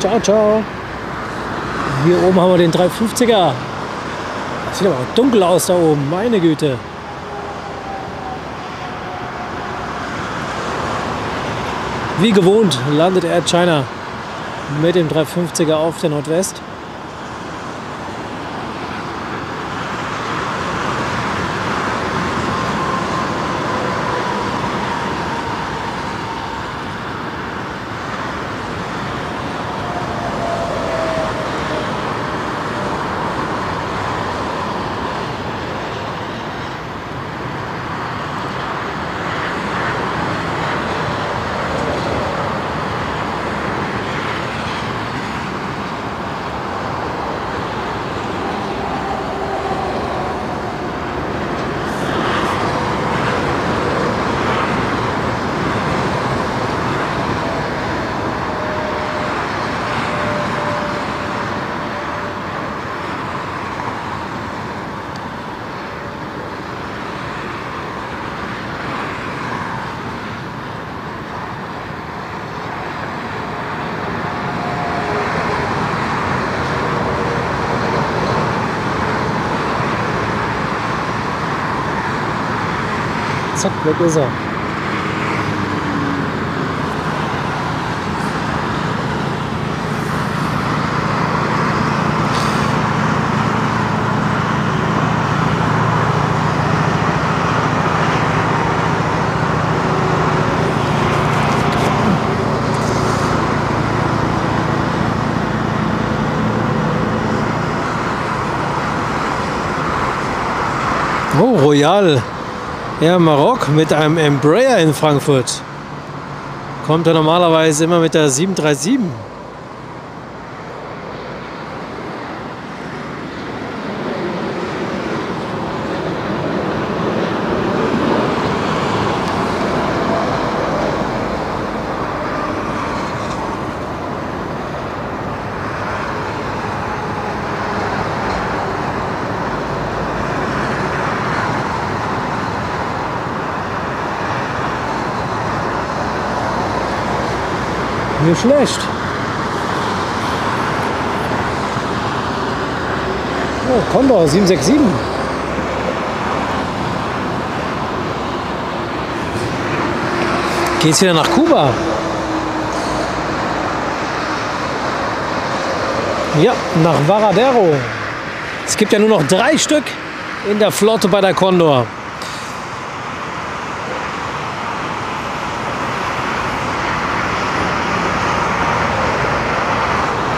Ciao, ciao. Hier oben haben wir den 350er. Das sieht aber auch dunkel aus da oben, meine Güte. Wie gewohnt landet Air China mit dem 350er auf der Nordwest. Zack, weg ist er. Oh, Royal. Ja, Marokk mit einem Embraer in Frankfurt. Kommt er normalerweise immer mit der 737. Nicht schlecht. Oh, Condor 767. Geht's wieder nach Kuba? Ja, nach Varadero. Es gibt ja nur noch 3 Stück in der Flotte bei der Condor.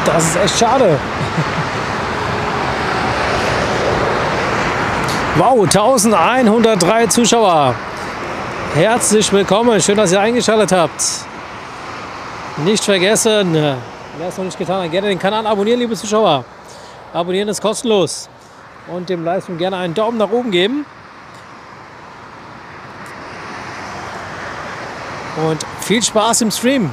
Das ist echt schade. Wow, 1103 Zuschauer. Herzlich willkommen. Schön, dass ihr eingeschaltet habt. Nicht vergessen, wer es noch nicht getan hat, gerne den Kanal abonnieren, liebe Zuschauer. Abonnieren ist kostenlos. Und dem Livestream gerne einen Daumen nach oben geben. Und viel Spaß im Stream.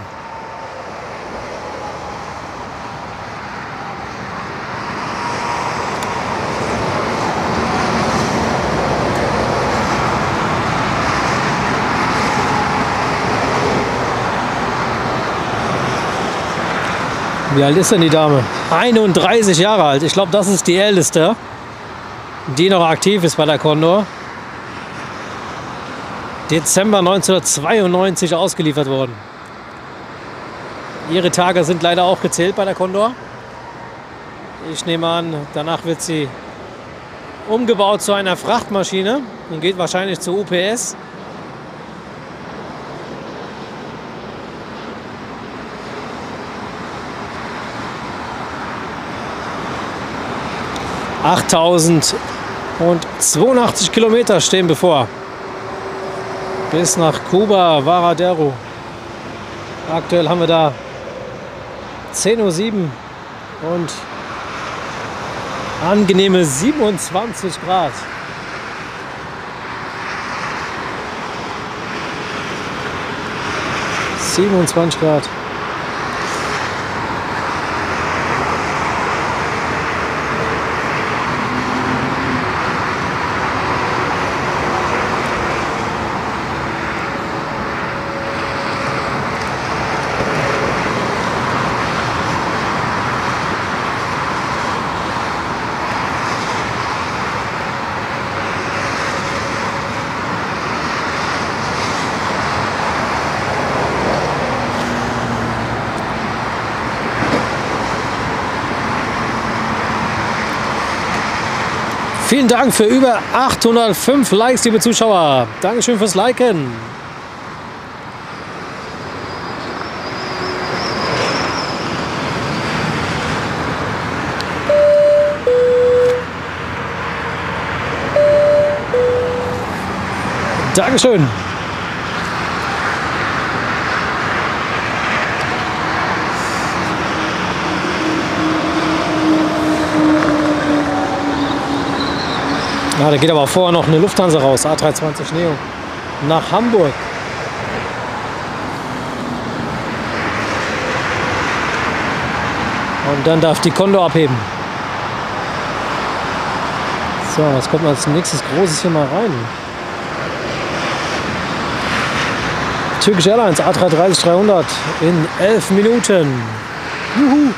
Wie alt ist denn die Dame? 31 Jahre alt. Ich glaube, das ist die älteste, die noch aktiv ist bei der Condor. Dezember 1992 ausgeliefert worden. Ihre Tage sind leider auch gezählt bei der Condor. Ich nehme an, danach wird sie umgebaut zu einer Frachtmaschine und geht wahrscheinlich zur UPS.8.082 Kilometer stehen bevor. Bis nach Kuba, Varadero. Aktuell haben wir da 10.07 Uhr und angenehme 27 Grad. Vielen Dank für über 805 Likes, liebe Zuschauer. Dankeschön fürs Liken. Dankeschön. Ja, da geht aber vorher noch eine Lufthansa raus, A320 Neo, nach Hamburg. Und dann darf die Condor abheben. So, was kommt als nächstes Großes hier mal rein? Türkische Airlines, A330-300 in 11 Minuten. Juhu!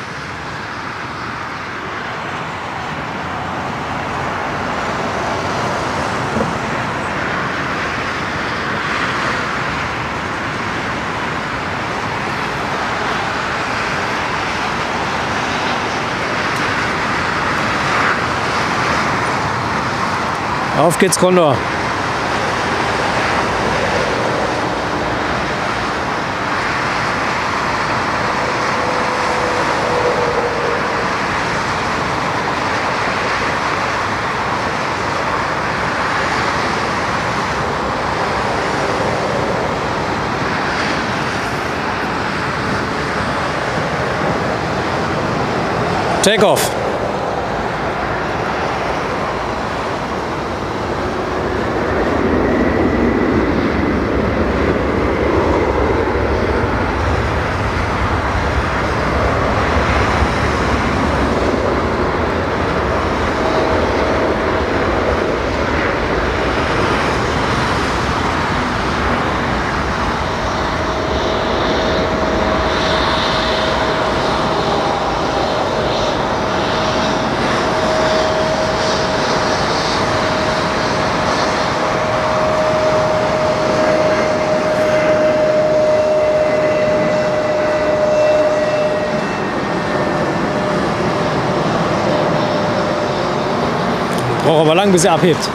Auf geht's, Condor. Take off. Aber lang, bis er abhebt.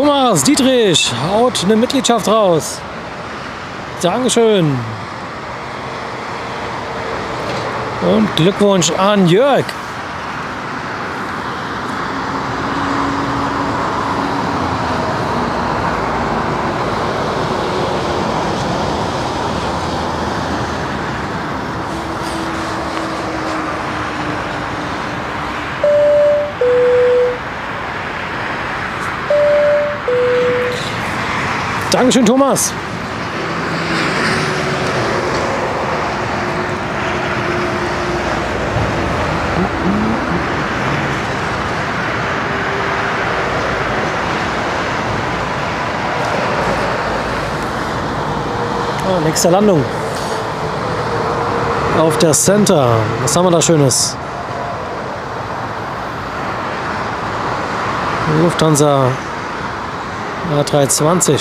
Thomas Dietrich haut eine Mitgliedschaft raus. Dankeschön. Und Glückwunsch an Jörg. Dankeschön, Thomas. Oh, nächste Landung auf der Center. Was haben wir da Schönes? Lufthansa A320.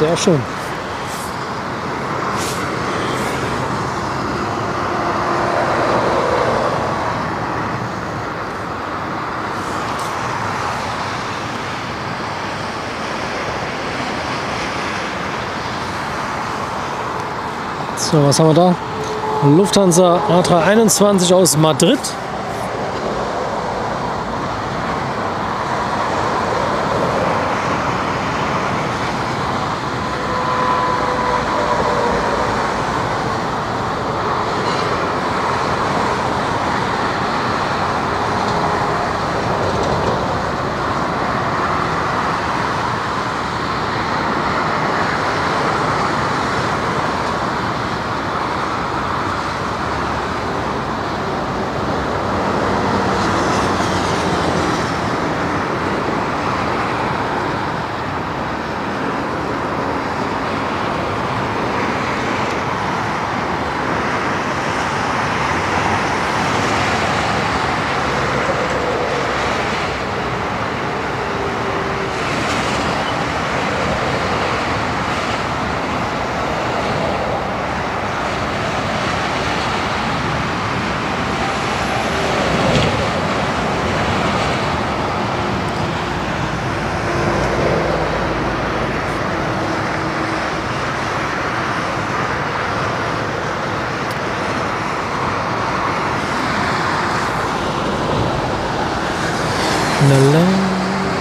Sehr schön. So, was haben wir da? Lufthansa A321 aus Madrid.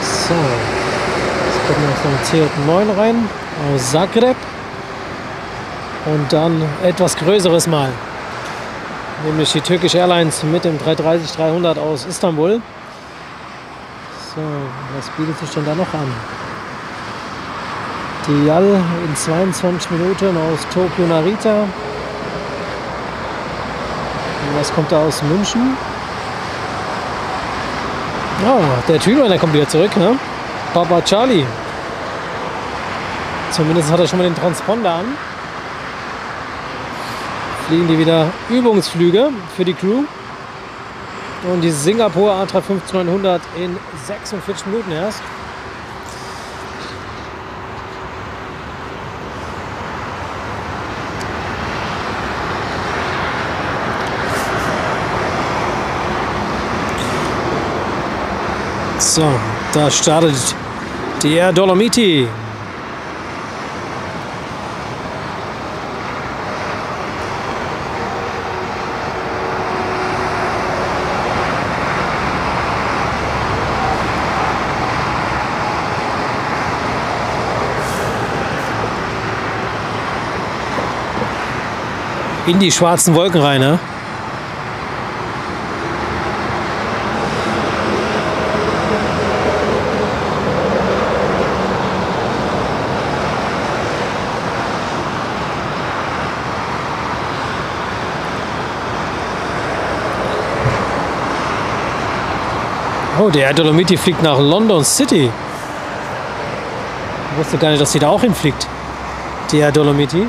So, jetzt kommt noch von C9 rein aus Zagreb und dann etwas Größeres mal, nämlich die Türkische Airlines mit dem 330-300 aus Istanbul. So, was bietet sich denn da noch an? Die JAL in 22 Minuten aus Tokio Narita. Und was kommt da aus München? Oh, der Tümer, der kommt wieder zurück, ne? Papa Charlie. Zumindest hat er schon mal den Transponder an. Fliegen die wieder Übungsflüge für die Crew. Und die Singapur A350-900 in 46 Minuten erst. So, da startet die Air Dolomiti. In die schwarzen Wolken rein, ne? Oh, der Air Dolomiti fliegt nach London City. Ich wusste gar nicht, dass sie da auch hinfliegt. Die Air Dolomiti.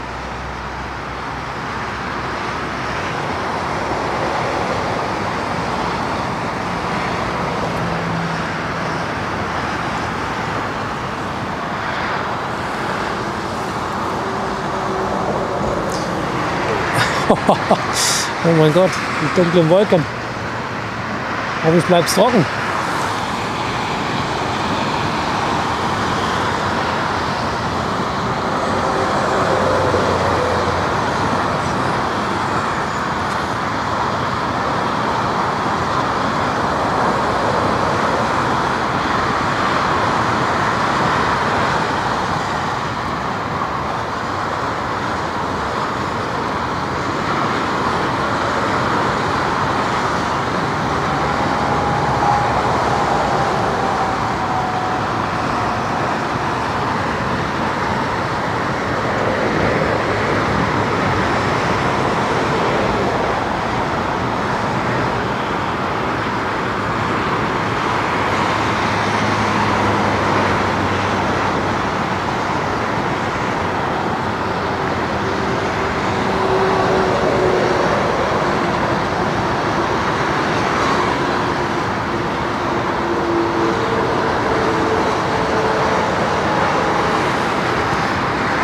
Oh mein Gott, die dunklen Wolken. Aber ich bleib's trocken.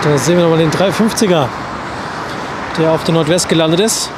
Da sehen wir nochmal den 350er, der auf der Nordwest gelandet ist.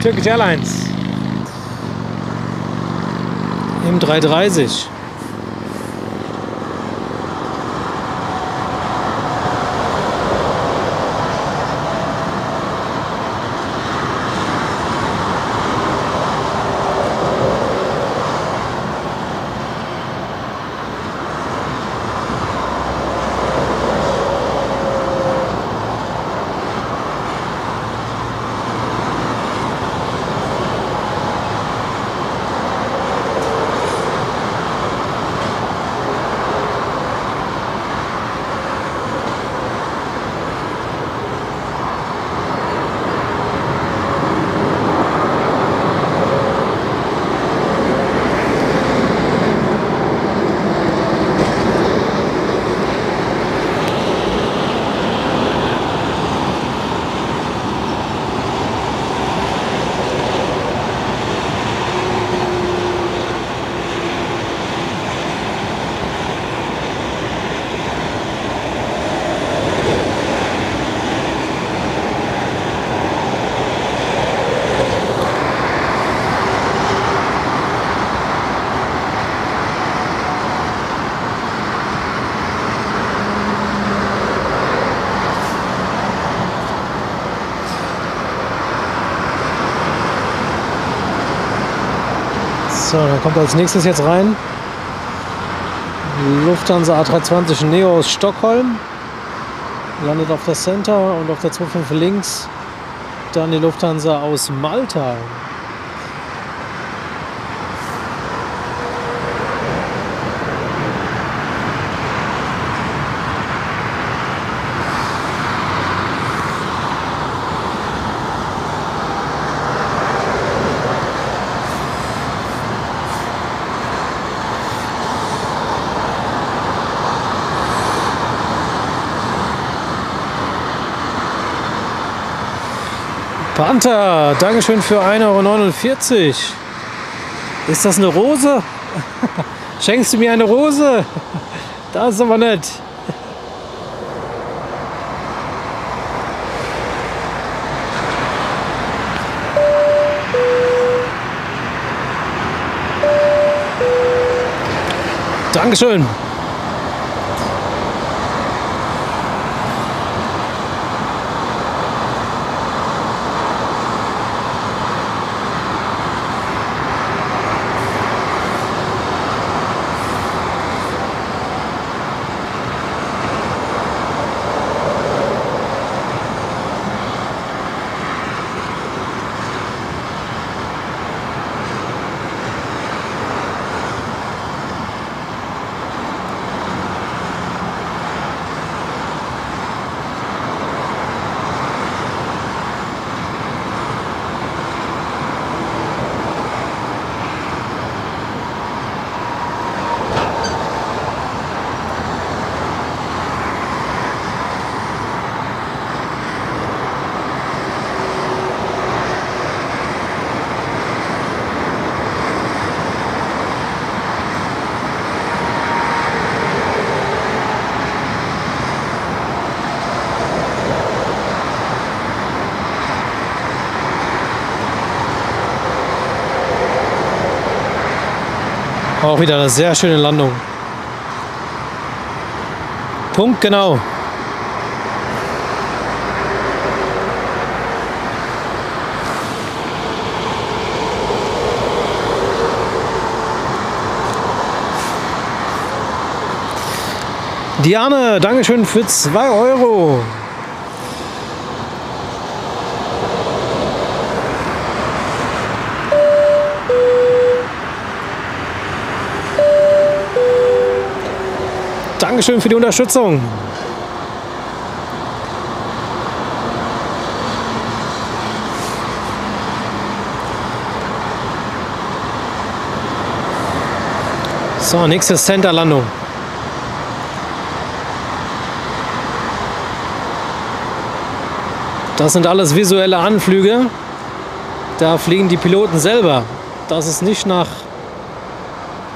Türkische Airlines im 330. So, dann kommt als nächstes jetzt rein Lufthansa A320 Neo aus Stockholm, landet auf der Center und auf der 25 links dann die Lufthansa aus Malta. Panther, Dankeschön für 1,49 Euro. Ist das eine Rose? Schenkst du mir eine Rose? Das ist aber nett. Dankeschön. Auch wieder eine sehr schöne Landung. Punkt genau. Diane, Dankeschön für 2 Euro. Dankeschön für die Unterstützung. So, nächste Center-Landung. Das sind alles visuelle Anflüge. Da fliegen die Piloten selber. Das ist nicht nach,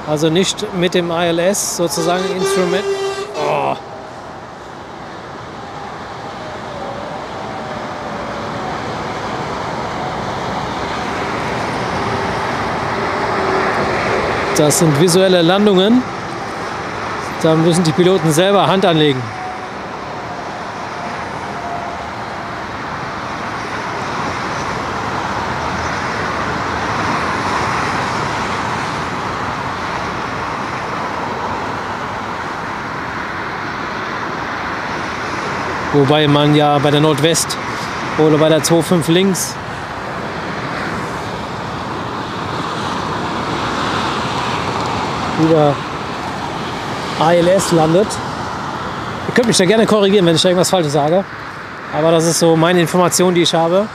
also nicht mit dem ILS sozusagen Instrument. Das sind visuelle Landungen, da müssen die Piloten selber Hand anlegen. Wobei man ja bei der Nordwest oder bei der 25 links über ILS landet. Ihr könnt mich da gerne korrigieren, wenn ich da irgendwas Falsches sage. Aber das ist so meine Information, die ich habe.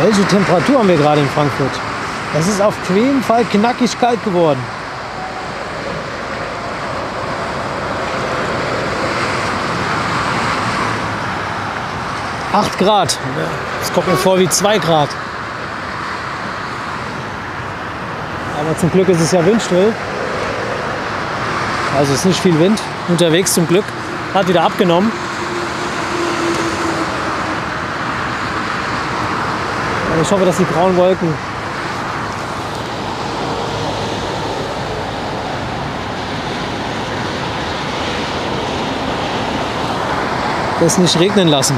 Welche Temperatur haben wir gerade in Frankfurt? Es ist auf jeden Fall knackig kalt geworden. Acht Grad. Das kommt mir vor wie 2 Grad. Aber zum Glück ist es ja windstill. Also ist nicht viel Wind unterwegs zum Glück. Hat wieder abgenommen. Und ich hoffe, dass die grauen Wolken das nicht regnen lassen.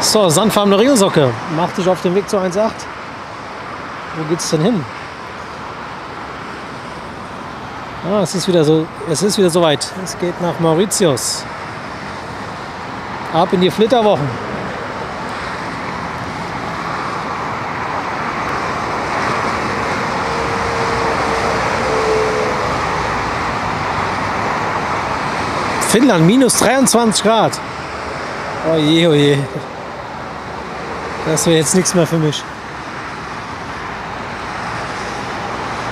So, sandfarbene Regensocke. Mach dich auf den Weg zur 1.8. Wo geht's denn hin? Ah, es ist wieder soweit. Es geht nach Mauritius. Ab in die Flitterwochen. Finnland, minus 23 Grad. Oje, oje. Das wäre jetzt nichts mehr für mich.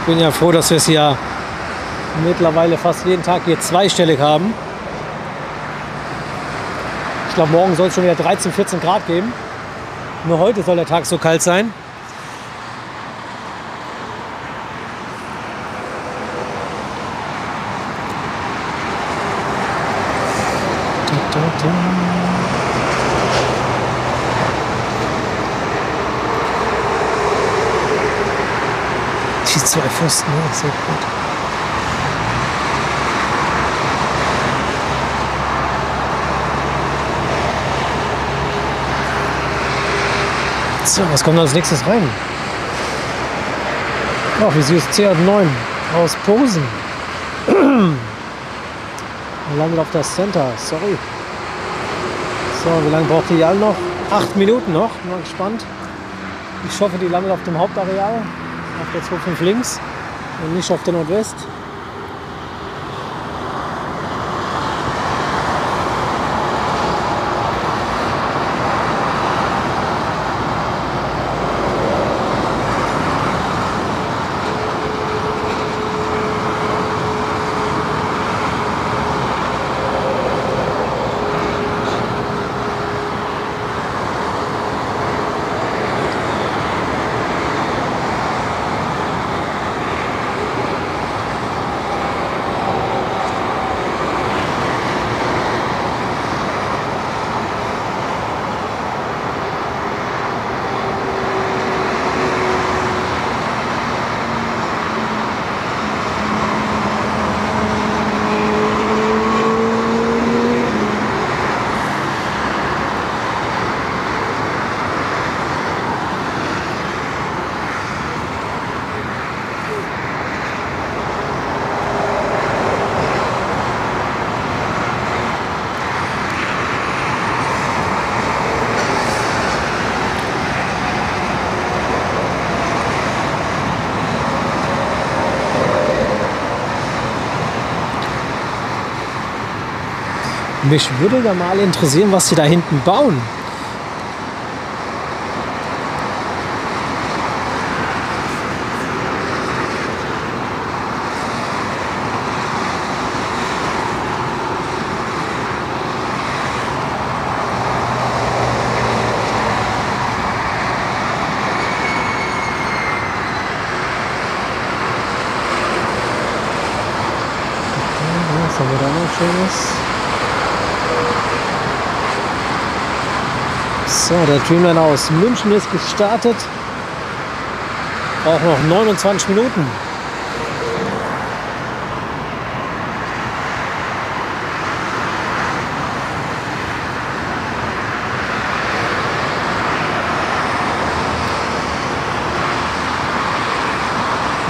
bin ja froh, dass wir es ja mittlerweile fast jeden Tag hier zweistellig haben. Ich glaube, morgen soll es schon wieder 13, 14 Grad geben. Nur heute soll der Tag so kalt sein. Die zwei Pfosten, ne? Sehr gut. So, was kommt als nächstes rein? Oh, wie süß, CR9 aus Posen. Landet auf das Center, sorry. So, wie lange braucht die alle noch? 8 Minuten noch, bin mal gespannt. Ich hoffe, die landet auf dem Hauptareal, auf der 25 links und nicht auf der Nordwest. Mich würde da mal interessieren, was sie da hinten bauen. Was haben wir da noch Schönes? So, der Dreamliner aus München ist gestartet. Braucht noch 29 Minuten. Und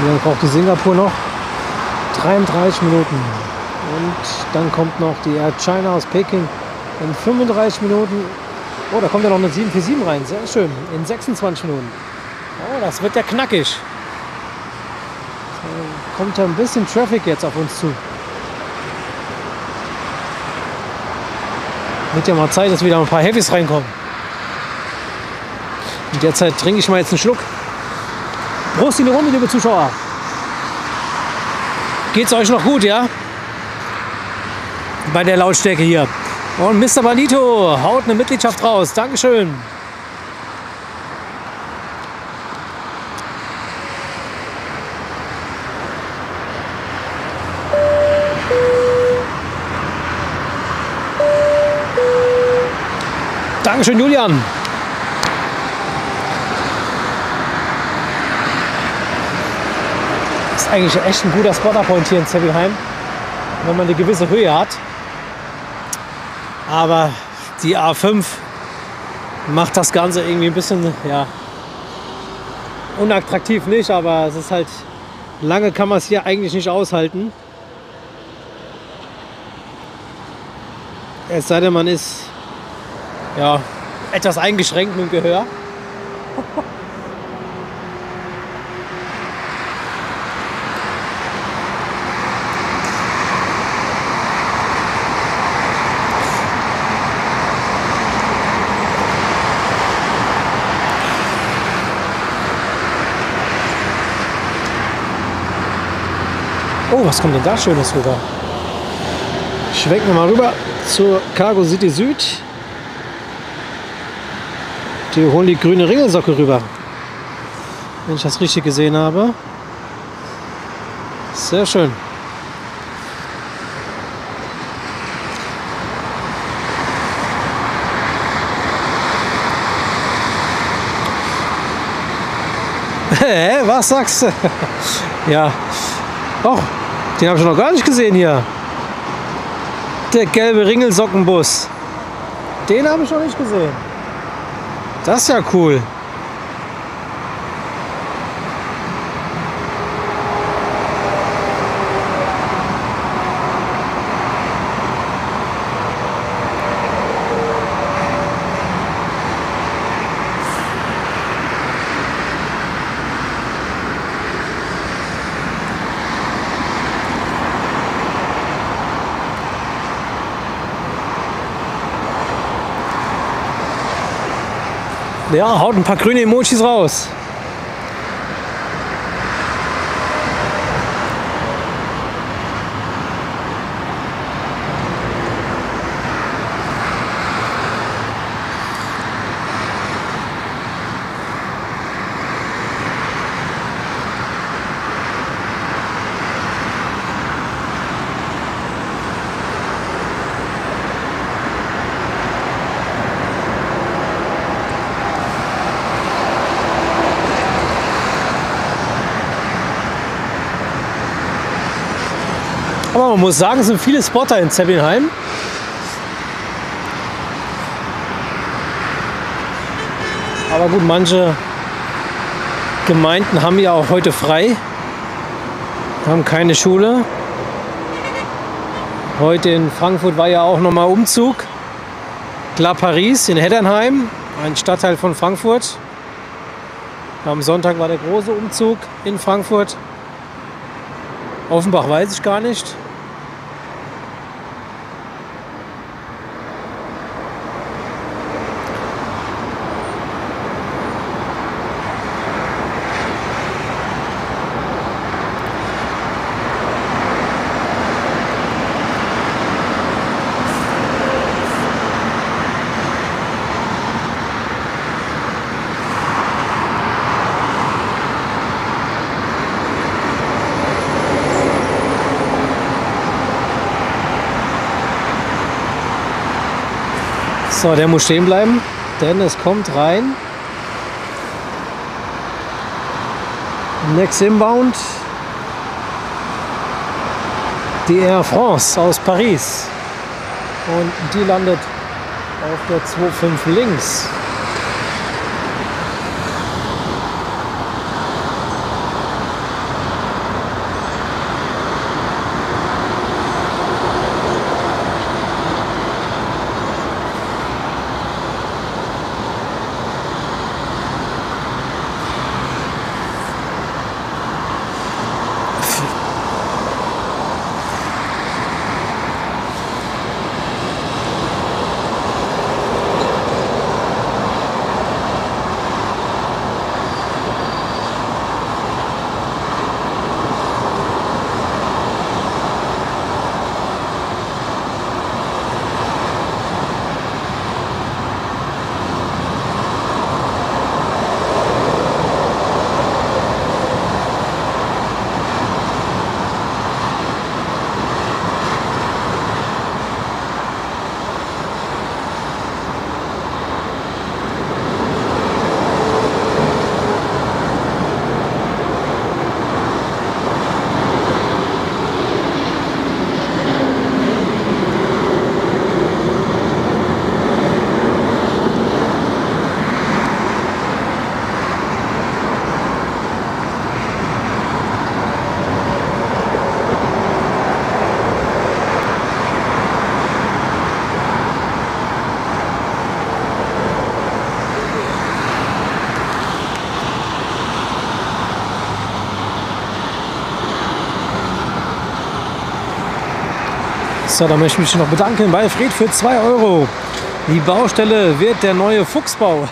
dann braucht die Singapur noch 33 Minuten. Und dann kommt noch die Air China aus Peking in 35 Minuten. Oh, da kommt ja noch eine 747 rein, sehr schön, in 26 Minuten. Oh, das wird ja knackig. So, kommt da ein bisschen Traffic jetzt auf uns zu. Wird ja mal Zeit, dass wieder ein paar Heavys reinkommen. In der Zeit trinke ich mal jetzt einen Schluck. Prost in die Runde, liebe Zuschauer. Geht's euch noch gut, ja? Bei der Lautstärke hier. Und Mr. Banito haut eine Mitgliedschaft raus. Dankeschön. Dankeschön, Julian. Ist eigentlich echt ein guter Sportapoint hier in Zeppelinheim, wenn man eine gewisse Höhe hat. Aber die A5 macht das Ganze irgendwie ein bisschen, ja, unattraktiv nicht, aber es ist halt, lange kann man es hier eigentlich nicht aushalten. Es sei denn, man ist, ja, etwas eingeschränkt mit dem Gehör. Oh, was kommt denn da Schönes rüber? Schwenken wir mal rüber zur Cargo City Süd. Die holen die grüne Ringelsocke rüber. Wenn ich das richtig gesehen habe. Sehr schön. Hä, was sagst du? Ja. Oh, den habe ich noch gar nicht gesehen hier. Der gelbe Ringelsockenbus. Den habe ich noch nicht gesehen. Das ist ja cool. Ja, haut ein paar grüne Emojis raus. Man muss sagen, es sind viele Spotter in Zeppelinheim. Aber gut, manche Gemeinden haben ja auch heute frei, haben keine Schule. Heute in Frankfurt war ja auch nochmal Umzug. Klar, Paris in Heddernheim, ein Stadtteil von Frankfurt. Am Sonntag war der große Umzug in Frankfurt. Offenbach weiß ich gar nicht. So, der muss stehen bleiben, denn es kommt rein. Next Inbound. Die Air France aus Paris. Und die landet auf der 25 links. So, da möchte ich mich noch bedanken bei Fred für 2 Euro. Die Baustelle wird der neue Fuchsbau.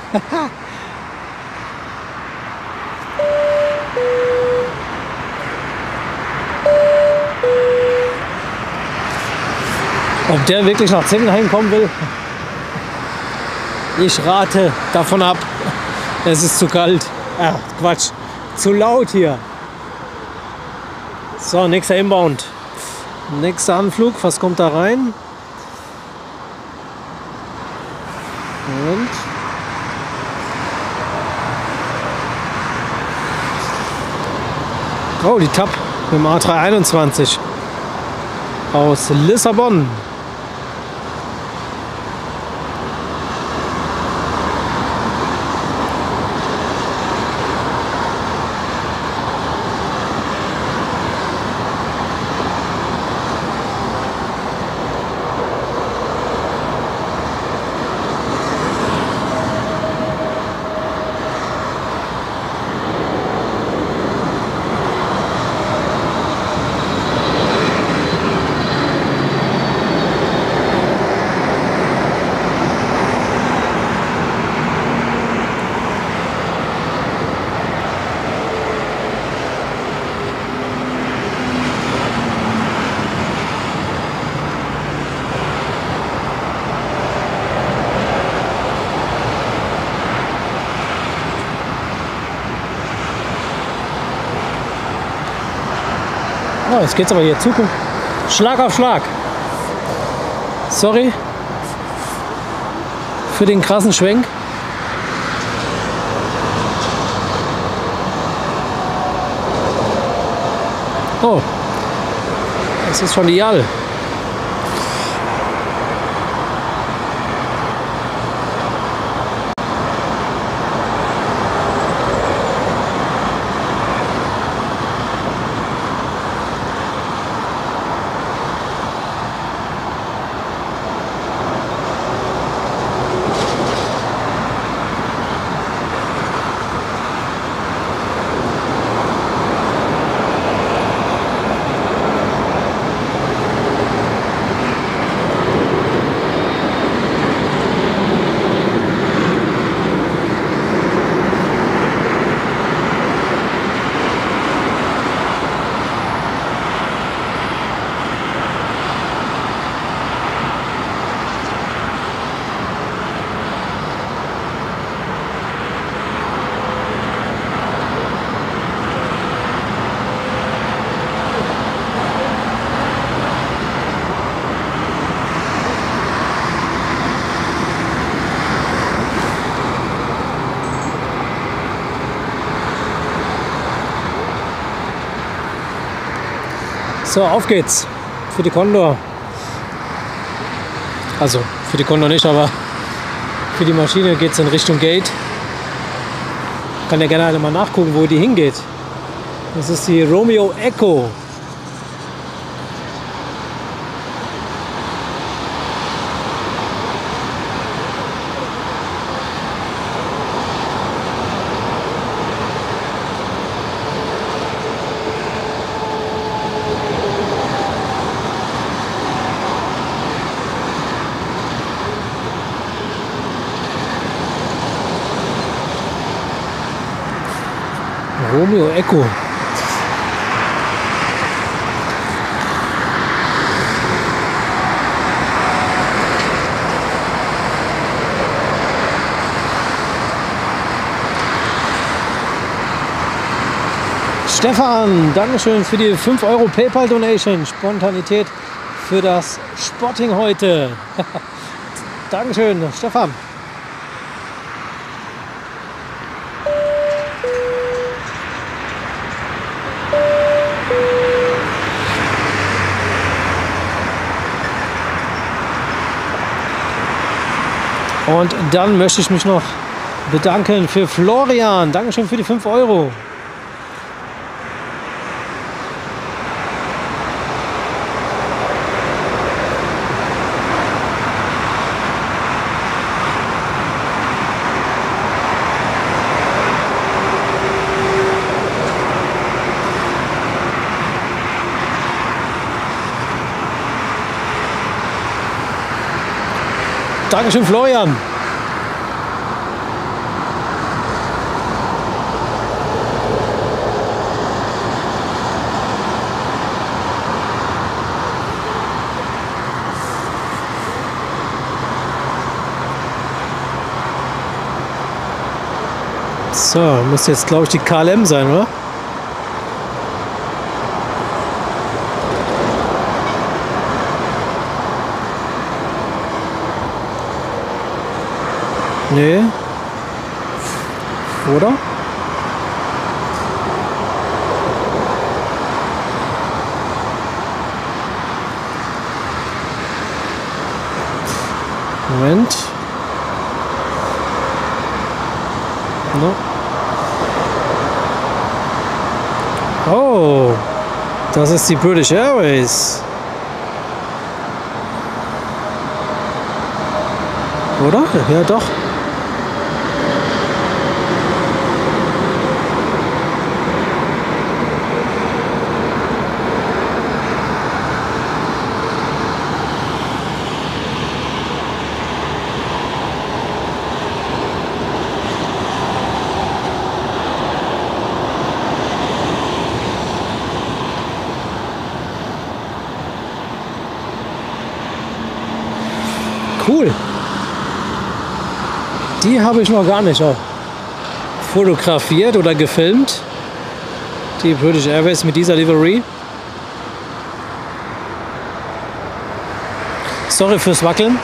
Ob der wirklich nach Zeppelinheim kommen will? Ich rate davon ab. Es ist zu kalt. Ach, Quatsch. Zu laut hier. So, nächster Inbound. Nächster Anflug. Was kommt da rein? Und oh, die TAP mit dem A321 aus Lissabon. Jetzt geht's aber hier zu. Schlag auf Schlag. Sorry für den krassen Schwenk. Oh, das ist schon ideal. So, auf geht's für die Condor. Also für die Condor nicht, aber für die Maschine geht's in Richtung Gate. Kann ja gerne halt mal nachgucken, wo die hingeht. Das ist die Romeo Echo. Romeo Echo. Stefan, Dankeschön für die 5 Euro PayPal Donation. Spontanität für das Spotting heute. Dankeschön, Stefan. Und dann möchte ich mich noch bedanken für Florian. Dankeschön für die 5 Euro. Dankeschön, Florian. So, muss jetzt glaube ich die KLM sein, oder? Nee. Oder? Moment. No. Oh, das ist die British Airways. Oder? Ja, doch. Cool. Die habe ich noch gar nicht fotografiert oder gefilmt. Die British Airways mit dieser Livery. Sorry fürs Wackeln.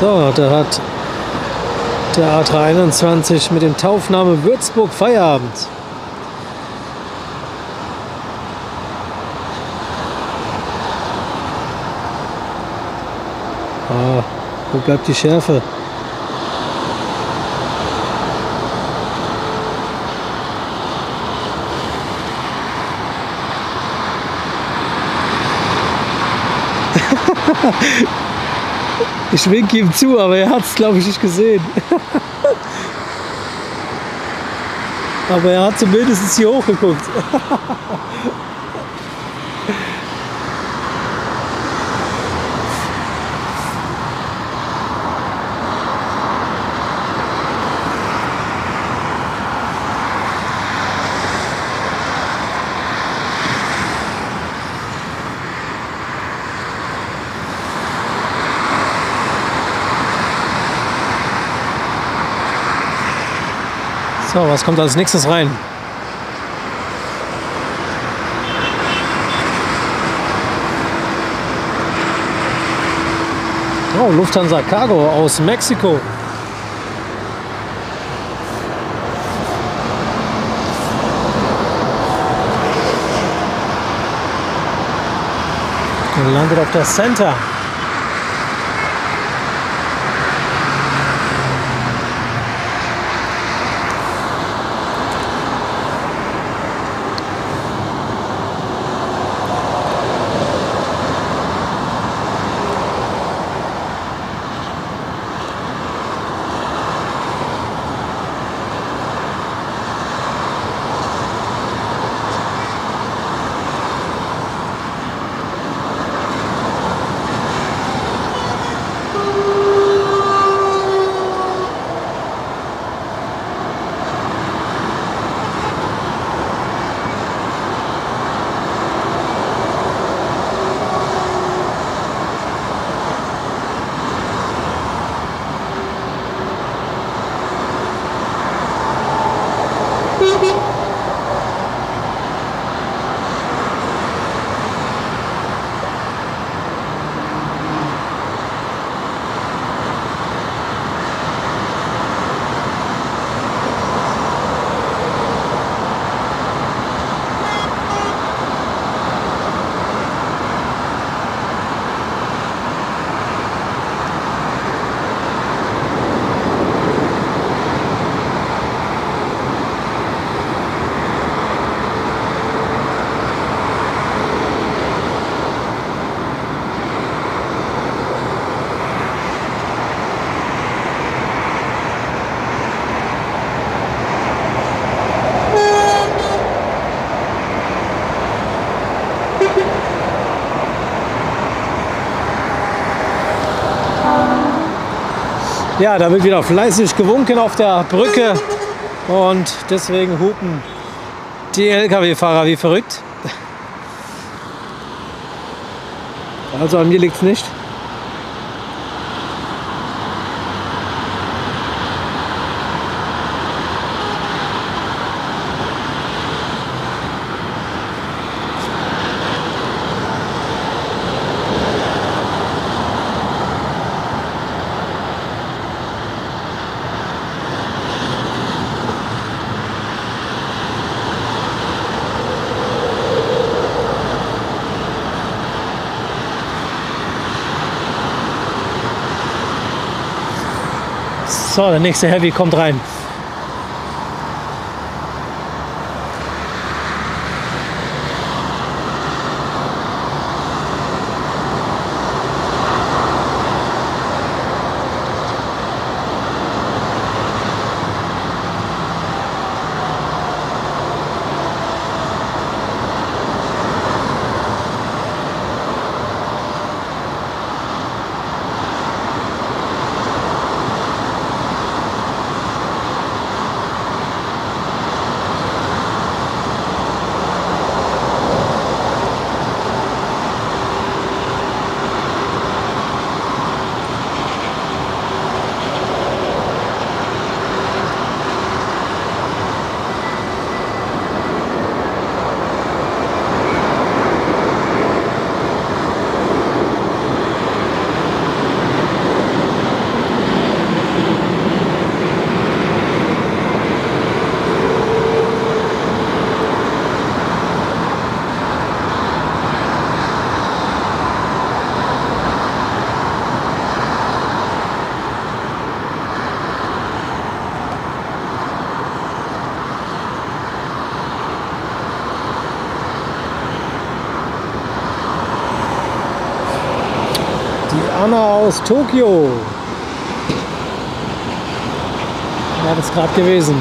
So, da hat der A321 mit dem Taufname Würzburg Feierabend. Ah, wo bleibt die Schärfe? Ich winke ihm zu, aber er hat es, glaube ich, nicht gesehen. Aber er hat zumindest hier hochgeguckt. So, was kommt als nächstes rein? Oh, Lufthansa Cargo aus Mexiko. Und landet auf der Center. Ja, da wird wieder fleißig gewunken auf der Brücke und deswegen hupen die Lkw-Fahrer wie verrückt. Also an mir liegt es nicht. So, der nächste Heavy kommt rein. Aus Tokio. War das gerade gewesen.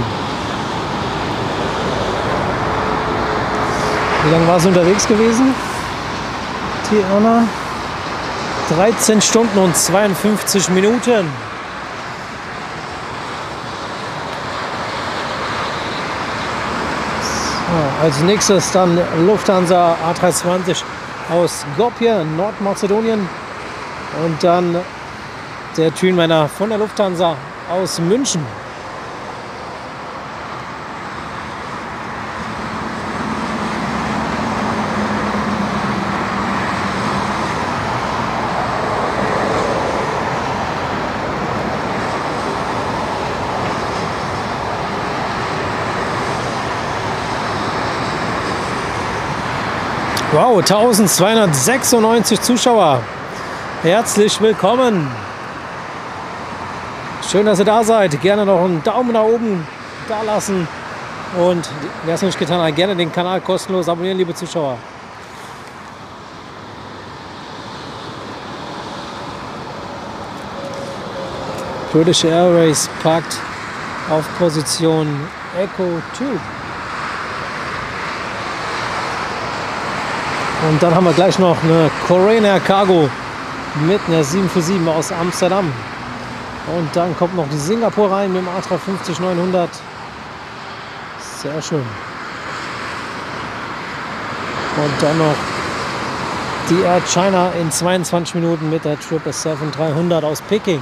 Wie lange war sie unterwegs gewesen? Tiana. 13 Stunden und 52 Minuten. So, als nächstes dann Lufthansa A320 aus Skopje, Nordmazedonien. Und dann der Thünmänner von der Lufthansa aus München. Wow, 1296 Zuschauer. Herzlich willkommen! Schön, dass ihr da seid. Gerne noch einen Daumen nach oben da lassen. Und wer es noch nicht getan hat, gerne den Kanal kostenlos abonnieren, liebe Zuschauer. British Airways parkt auf Position Echo 2. Und dann haben wir gleich noch eine Korean Air Cargo mit einer 747 aus Amsterdam. Und dann kommt noch die Singapur rein mit dem A350-900. Sehr schön. Und dann noch die Air China in 22 Minuten mit der 777-300 aus Peking.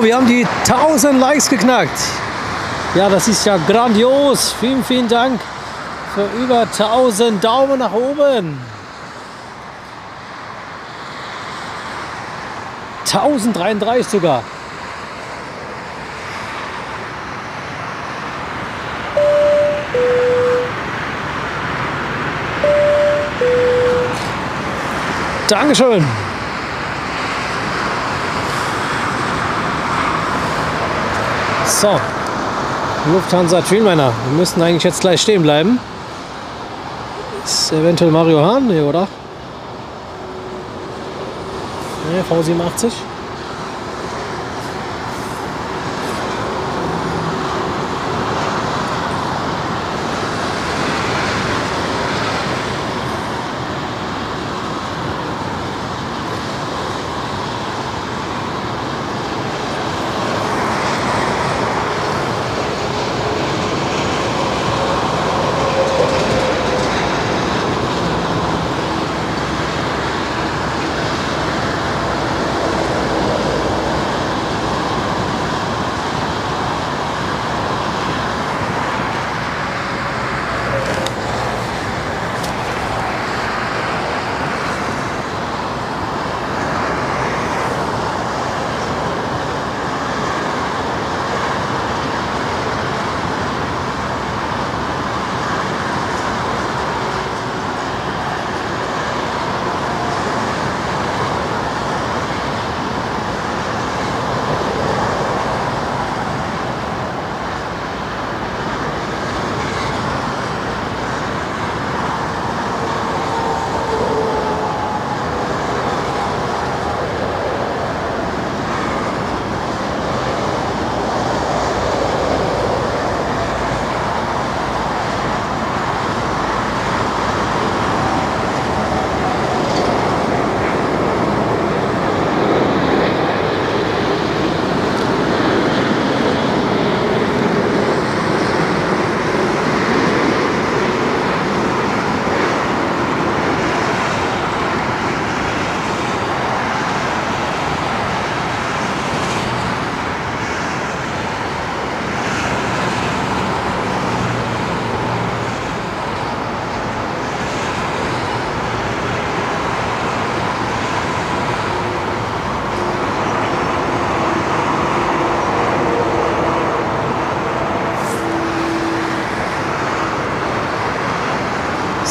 So, wir haben die 1000 Likes geknackt. Ja, das ist ja grandios. Vielen, vielen Dank für über 1000 Daumen nach oben. 1033 sogar. Dankeschön. So, Lufthansa Tüllmänner. Wir müssen eigentlich jetzt gleich stehen bleiben. Ist eventuell Mario Hahn? Nee, oder? Nee, V87.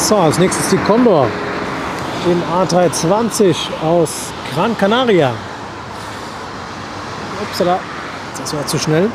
So, als nächstes die Condor in A320 aus Gran Canaria. Upsala, das war zu schnell.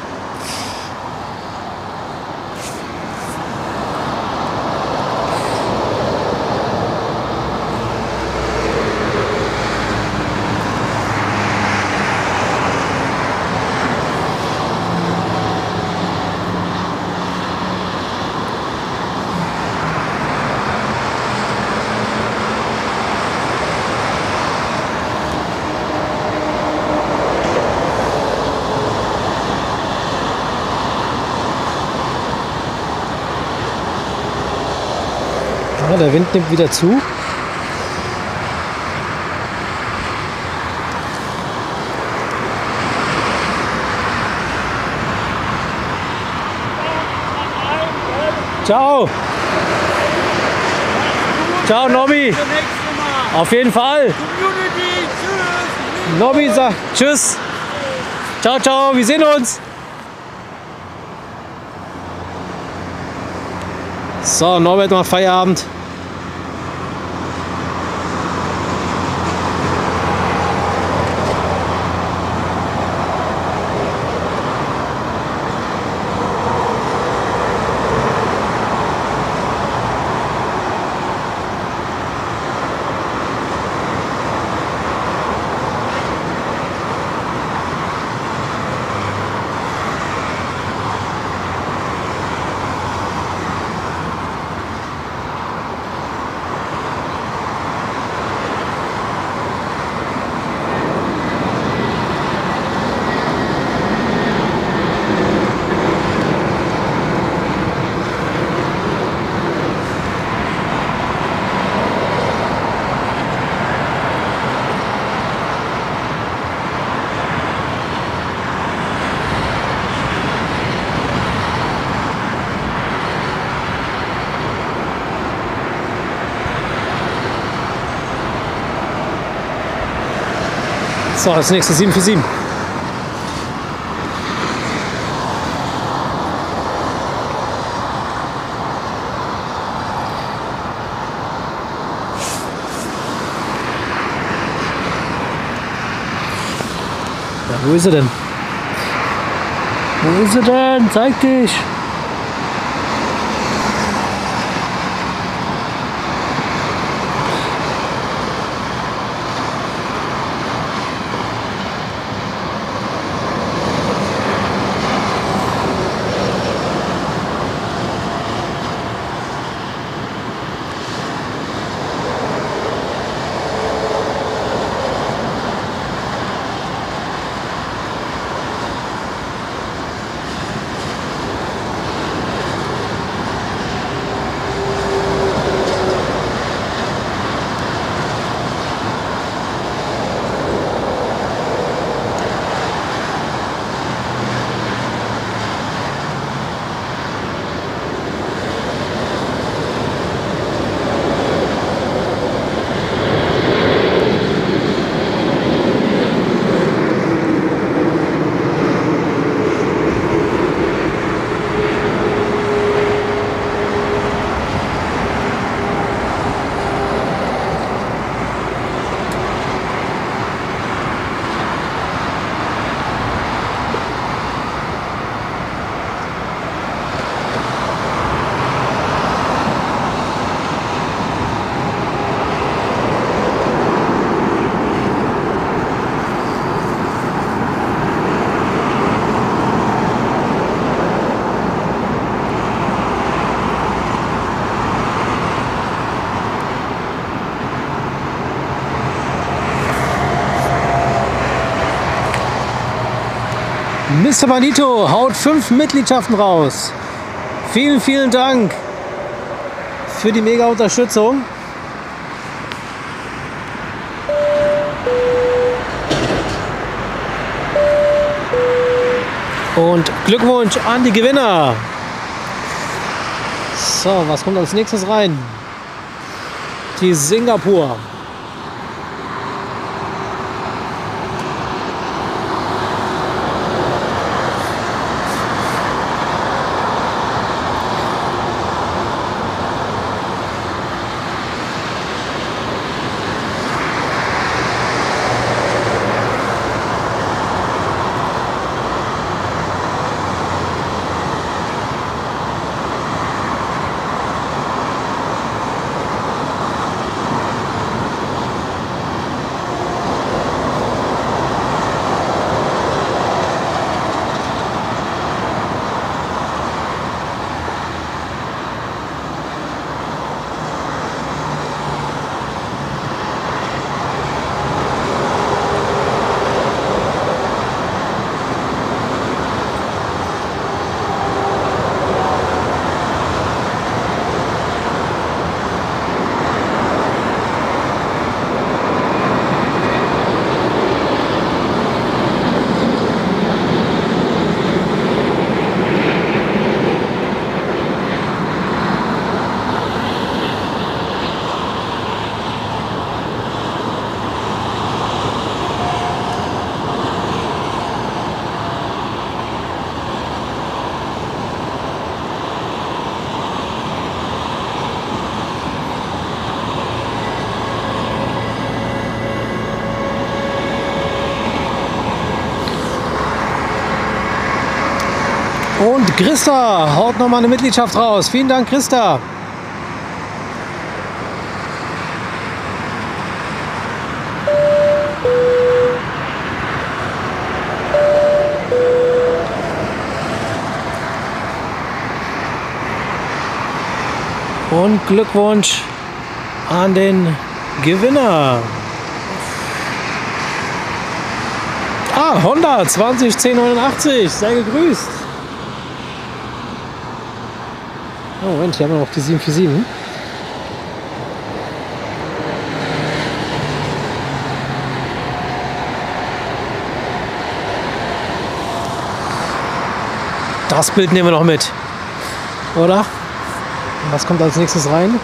Der Wind nimmt wieder zu. Ciao. Ciao, Nobby. Auf jeden Fall. Nobby sagt tschüss. Ciao, ciao. Wir sehen uns. So, Norbert macht Feierabend. So, das nächste 747. Wo ist er denn? Wo ist er denn? Zeig dich! Mr. Banito haut 5 Mitgliedschaften raus. Vielen, vielen Dank für die mega Unterstützung. Und Glückwunsch an die Gewinner. So, was kommt als nächstes rein? Die Singapur. Und Christa haut nochmal eine Mitgliedschaft raus. Vielen Dank, Christa. Und Glückwunsch an den Gewinner. Ah, Honda 201089. Sei gegrüßt. Oh, Moment, hier haben wir noch die 747. Das Bild nehmen wir noch mit, oder? Was kommt als nächstes rein?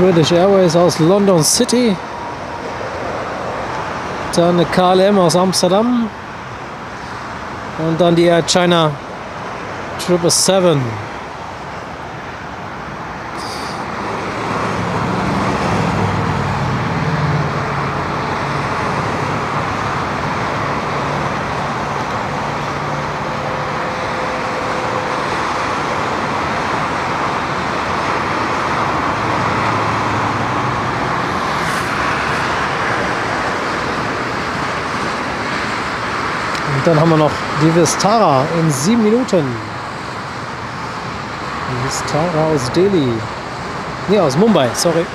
British Airways aus London City. Dann eine KLM aus Amsterdam. Und dann die Air China 777. Dann haben wir noch die Vistara in 7 Minuten. Vistara aus Delhi. Ne, aus Mumbai, sorry.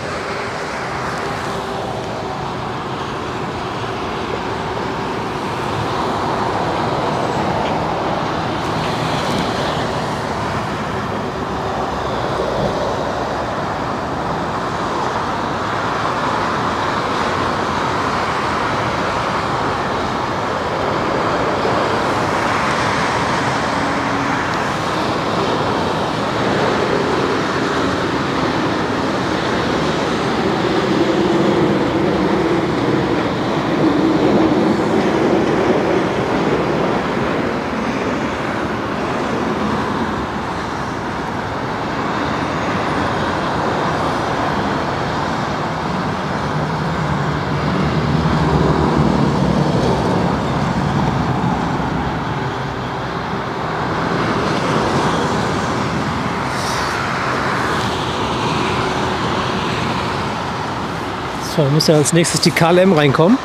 So, da muss ja als nächstes die KLM reinkommen.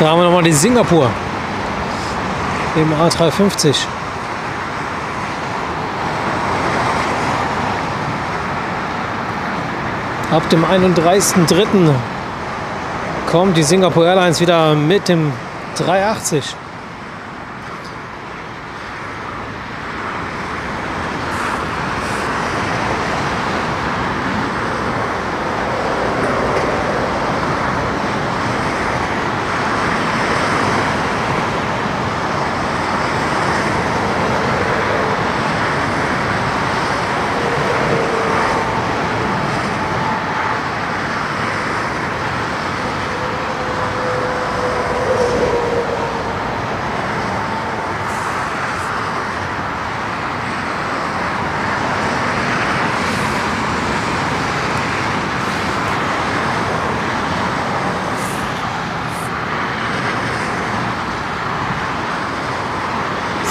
Da haben wir nochmal die Singapur im A350. Ab dem 31.03. kommt die Singapore Airlines wieder mit dem 380.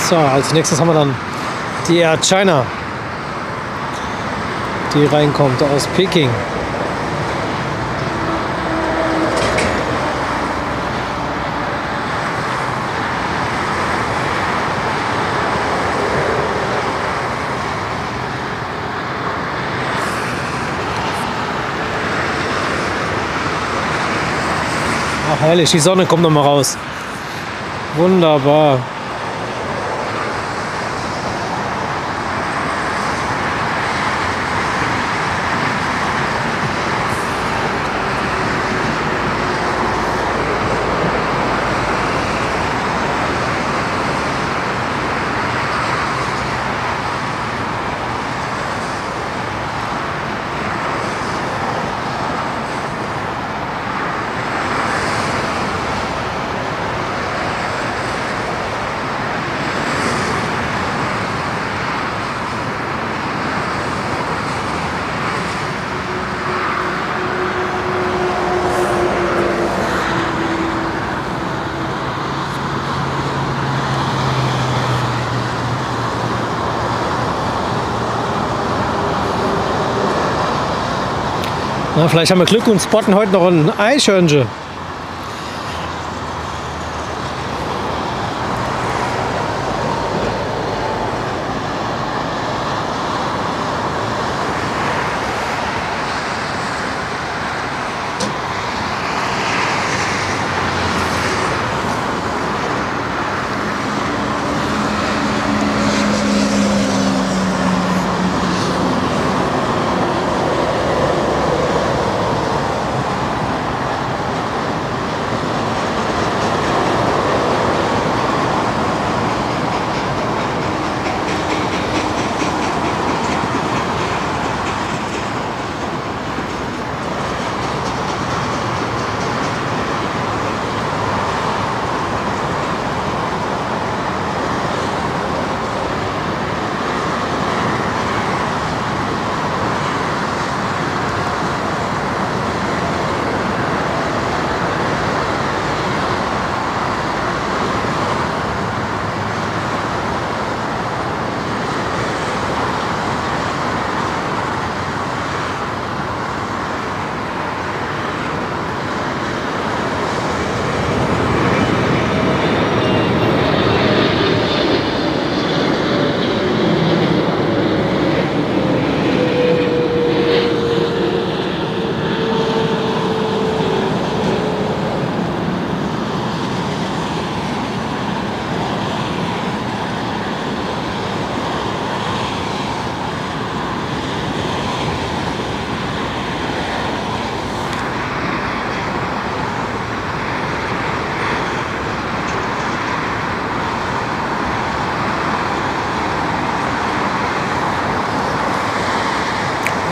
So, als nächstes haben wir dann die Air China, die reinkommt aus Peking. Ach herrlich, die Sonne kommt noch mal raus. Wunderbar. Na, vielleicht haben wir Glück und spotten heute noch ein Eichhörnchen.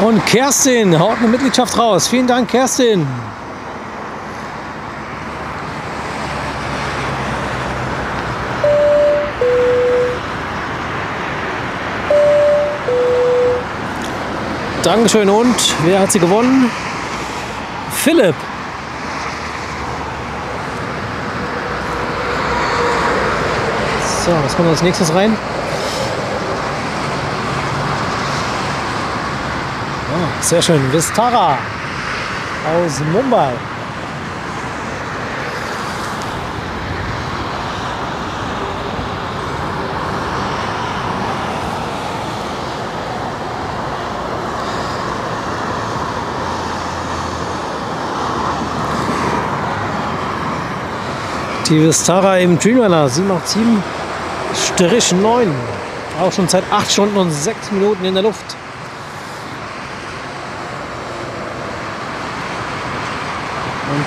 Und Kerstin haut eine Mitgliedschaft raus. Vielen Dank, Kerstin. Dankeschön. Und wer hat sie gewonnen? Philipp. So, was kommt als nächstes rein? Sehr schön, Vistara aus Mumbai. Die Vistara im Dreamliner 787-9. Auch schon seit 8 Stunden und 6 Minuten in der Luft.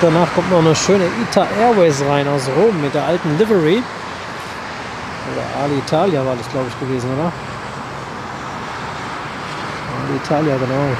Danach kommt noch eine schöne ITA Airways rein aus Rom mit der alten Livery. Oder Alitalia war das, glaube ich, gewesen, oder? Alitalia, genau.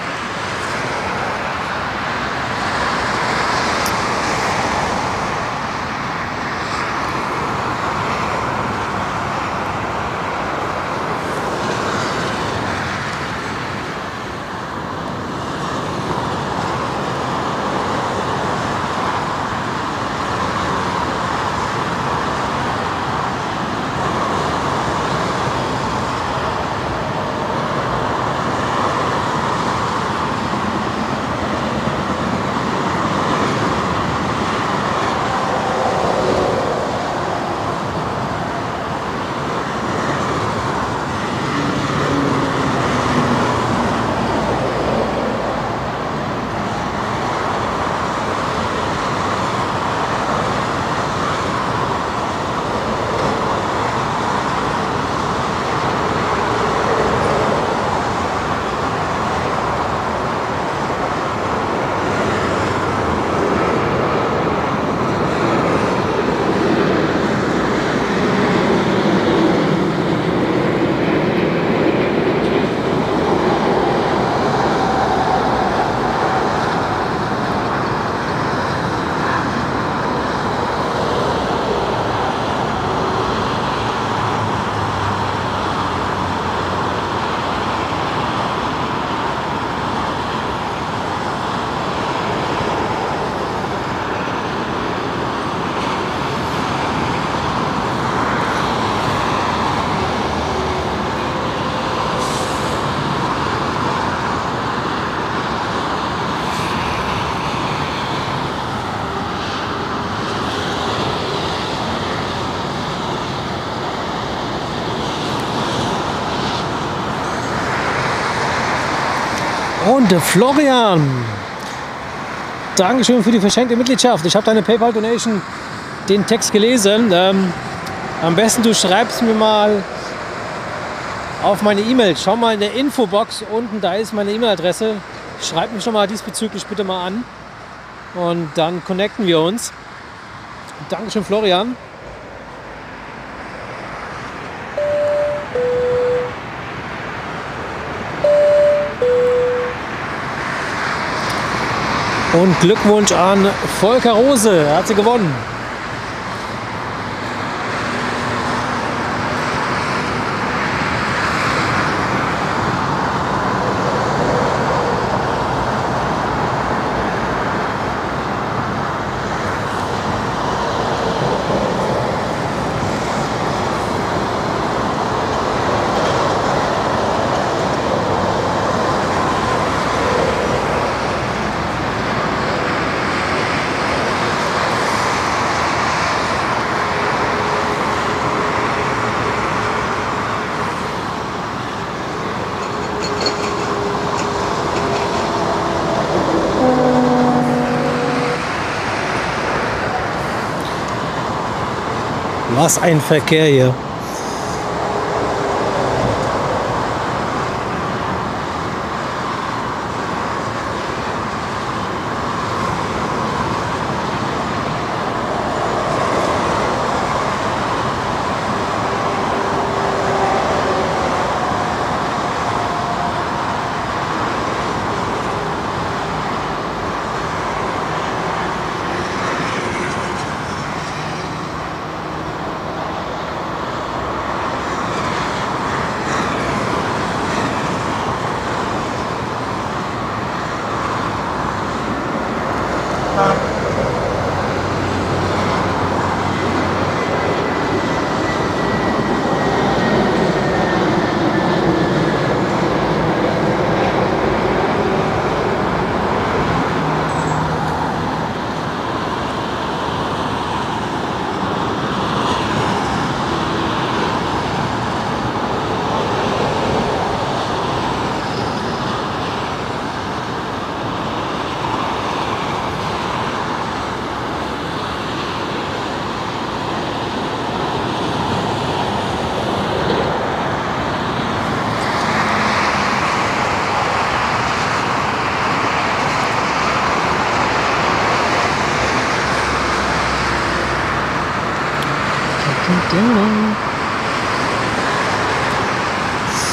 Und Florian, Dankeschön für die verschenkte Mitgliedschaft. Ich habe deine PayPal-Donation, den Text gelesen. Am besten du schreibst mir mal auf meine E-Mail. Schau mal in der Infobox unten, da ist meine E-Mail-Adresse. Schreib mich schon mal diesbezüglich bitte mal an. Und dann connecten wir uns. Dankeschön, Florian. Und Glückwunsch an Volker Rose, er hat sie gewonnen. Was ein Verkehr hier.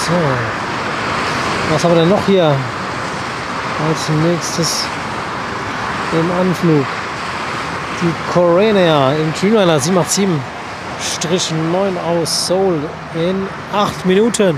So, was haben wir denn noch hier als nächstes im Anflug? Die Korean Air im Dreamliner 787-9 aus Seoul in 8 Minuten.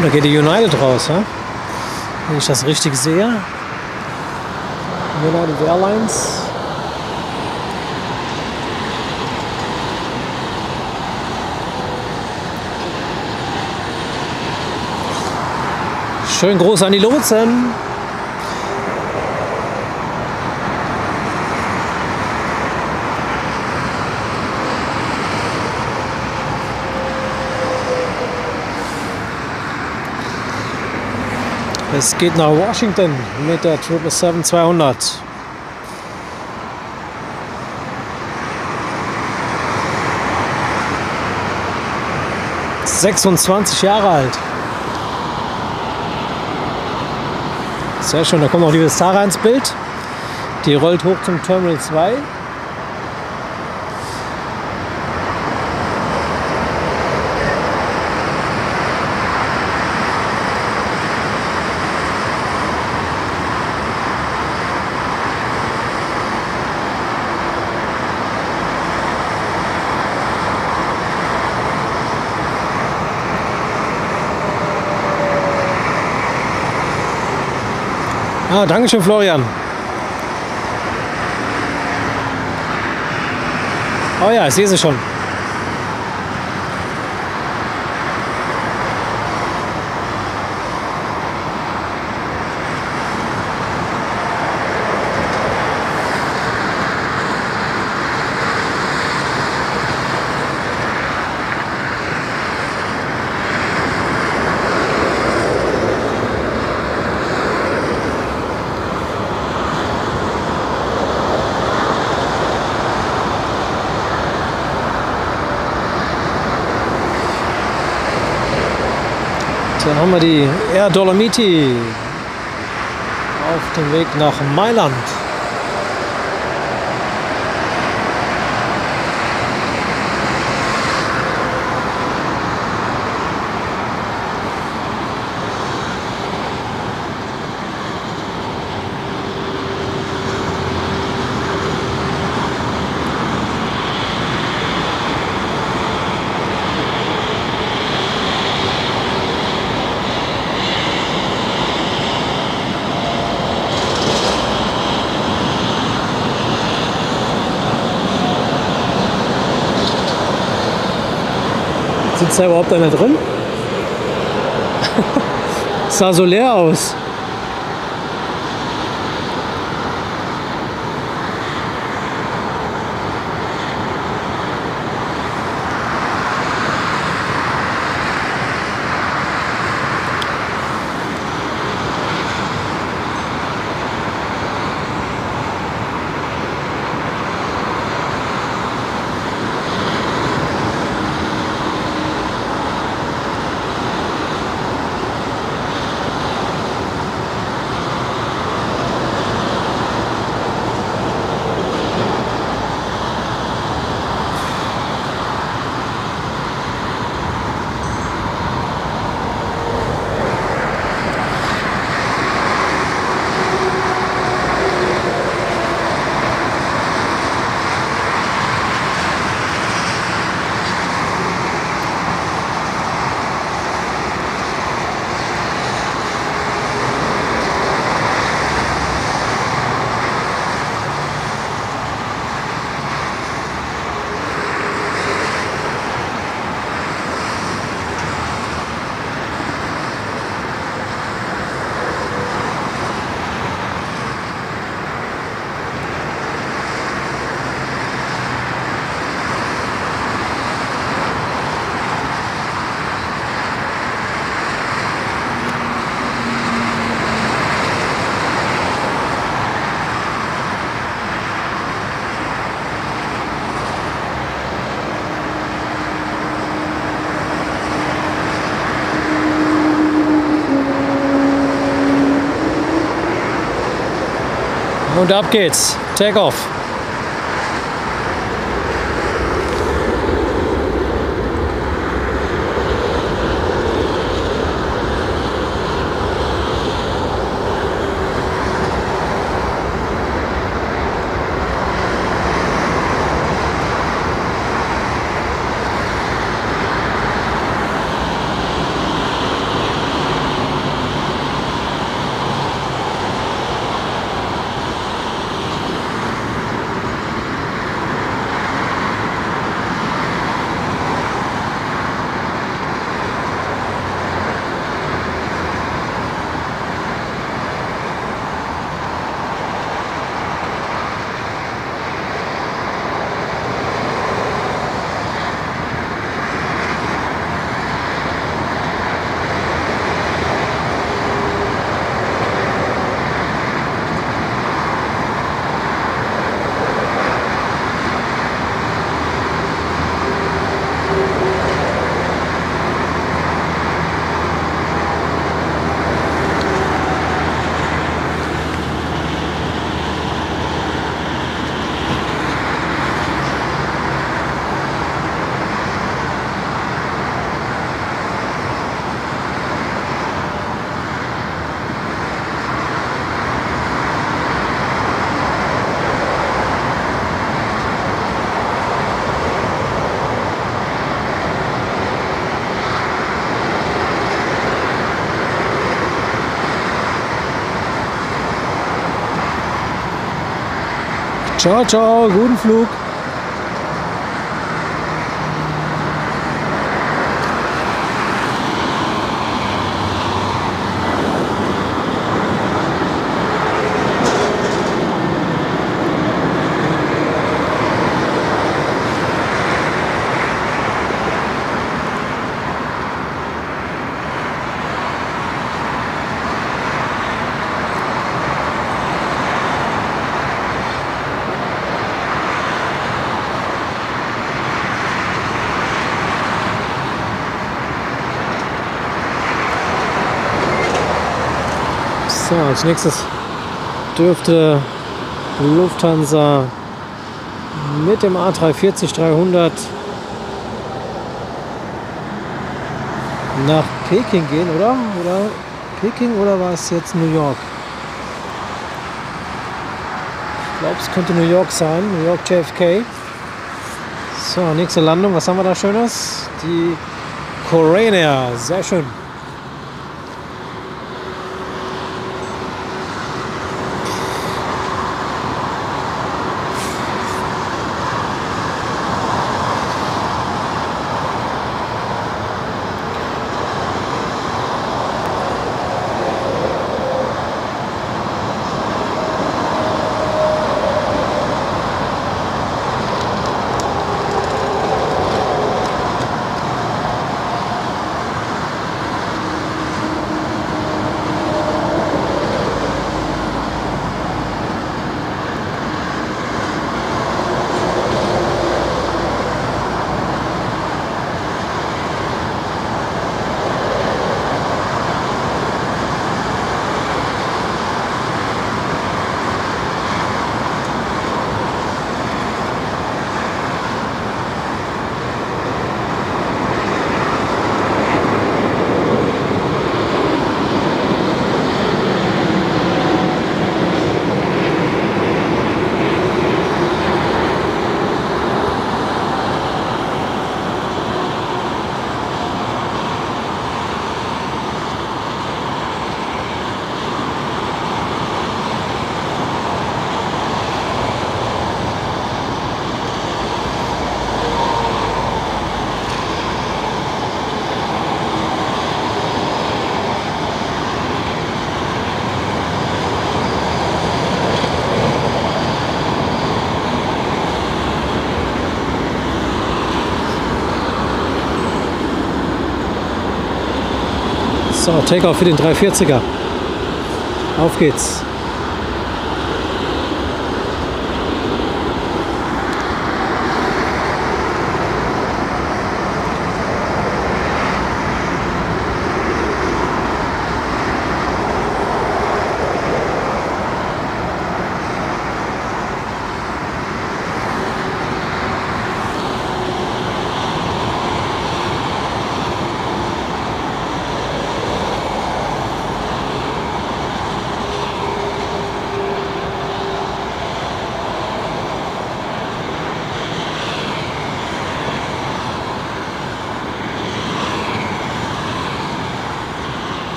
Da geht die United raus, ja? Wenn ich das richtig sehe. United Airlines. Schönen Gruß an die Lotsen. Es geht nach Washington mit der 777-200. Ist 26 Jahre alt. Sehr schön, da kommt auch die Vistara ins Bild. Die rollt hoch zum Terminal 2. Ah, Dankeschön, Florian. Oh ja, ich sehe sie schon. Dann haben wir die Air Dolomiti auf dem Weg nach Mailand. Ist da überhaupt einer drin? Sah so leer aus. Und ab geht's, take off. Ciao, ciao, guten Flug. So, als nächstes dürfte Lufthansa mit dem A340-300 nach Peking gehen, oder? Oder Peking, oder war es jetzt New York? Ich glaube, es könnte New York sein, New York JFK. So, nächste Landung, was haben wir da Schönes? Die Korean Air, sehr schön. So, Takeoff für den 340er. Auf geht's.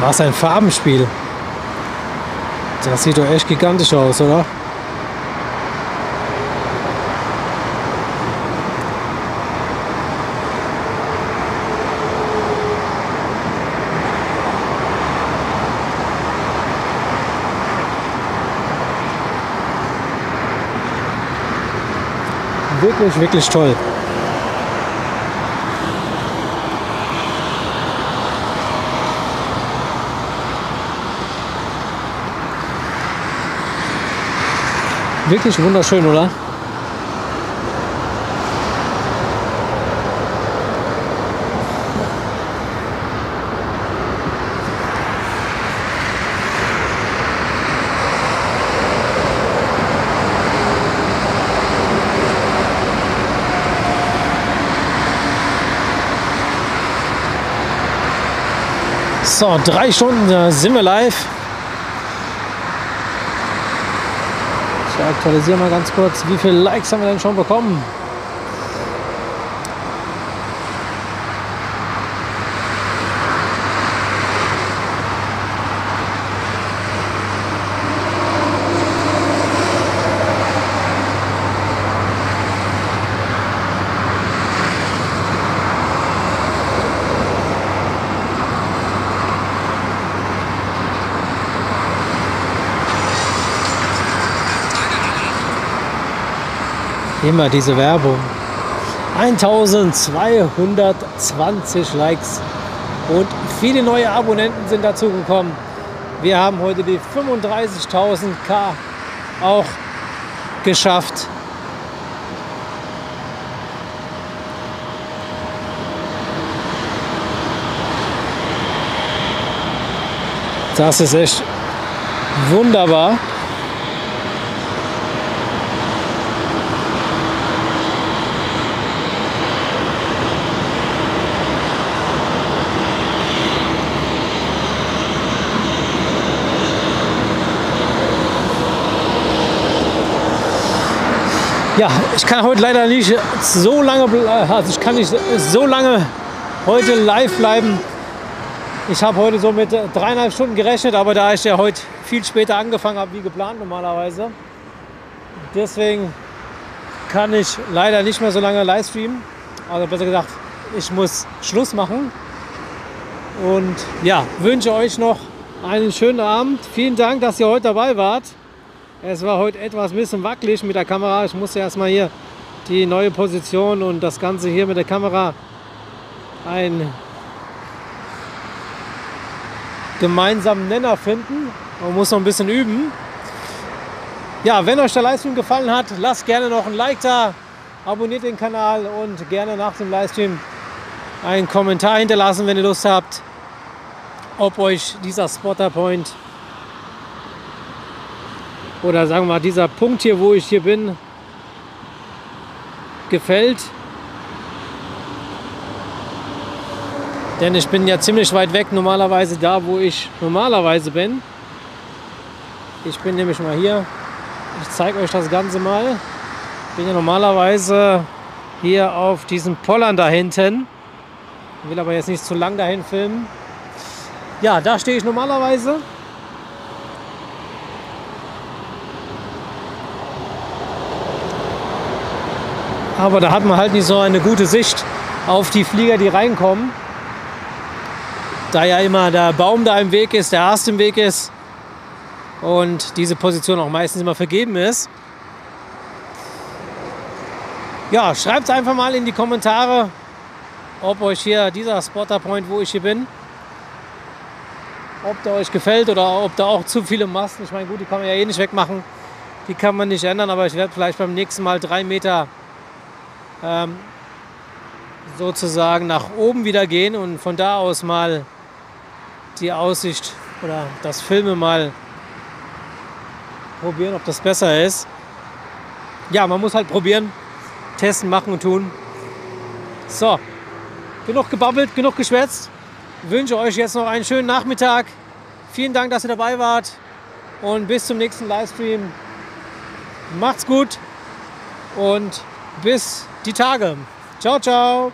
Was ein Farbenspiel. Das sieht doch echt gigantisch aus, oder? Wirklich, wirklich toll. Wirklich wunderschön, oder? So, 3 Stunden, da sind wir live. Ich aktualisiere mal ganz kurz, wie viele Likes haben wir denn schon bekommen? Immer diese Werbung. 1220 Likes und viele neue Abonnenten sind dazu gekommen. Wir haben heute die 35.000 K auch geschafft. Das ist echt wunderbar. Ja, ich kann heute leider nicht so lange, also ich kann nicht so lange heute live bleiben. Ich habe heute so mit 3,5 Stunden gerechnet, aber da ich ja heute viel später angefangen habe, wie geplant normalerweise, deswegen kann ich leider nicht mehr so lange live streamen. Also besser gesagt, ich muss Schluss machen. Und ja, wünsche euch noch einen schönen Abend. Vielen Dank, dass ihr heute dabei wart. Es war heute etwas ein bisschen wackelig mit der Kamera. Ich musste erstmal hier die neue Position und das Ganze hier mit der Kamera einen gemeinsamen Nenner finden. Man muss noch ein bisschen üben. Ja, wenn euch der Livestream gefallen hat, lasst gerne noch ein Like da, abonniert den Kanal und gerne nach dem Livestream einen Kommentar hinterlassen, wenn ihr Lust habt, ob euch dieser Sportapoint oder sagen wir mal, dieser Punkt hier, wo ich hier bin, gefällt. Denn ich bin ja ziemlich weit weg normalerweise da, wo ich normalerweise bin. Ich bin nämlich mal hier. Ich zeige euch das Ganze mal. Ich bin ja normalerweise hier auf diesem Pollern da hinten. Ich will aber jetzt nicht zu lang dahin filmen. Ja, da stehe ich normalerweise. Aber da hat man halt nicht so eine gute Sicht auf die Flieger, die reinkommen. Da ja immer der Baum da im Weg ist, der Ast im Weg ist und diese Position auch meistens immer vergeben ist. Ja, schreibt einfach mal in die Kommentare, ob euch hier dieser Sportapoint, wo ich hier bin, ob der euch gefällt oder ob da auch zu viele Masten. Ich meine, gut, die kann man ja eh nicht wegmachen. Die kann man nicht ändern, aber ich werde vielleicht beim nächsten Mal 3 Meter sozusagen nach oben wieder gehen und von da aus mal die Aussicht oder das Filmen mal probieren, ob das besser ist. Ja, man muss halt probieren, testen, machen und tun. So, genug gebabbelt, genug geschwätzt. Ich wünsche euch jetzt noch einen schönen Nachmittag. Vielen Dank, dass ihr dabei wart und bis zum nächsten Livestream. Macht's gut und bis die Tage. Ciao, ciao.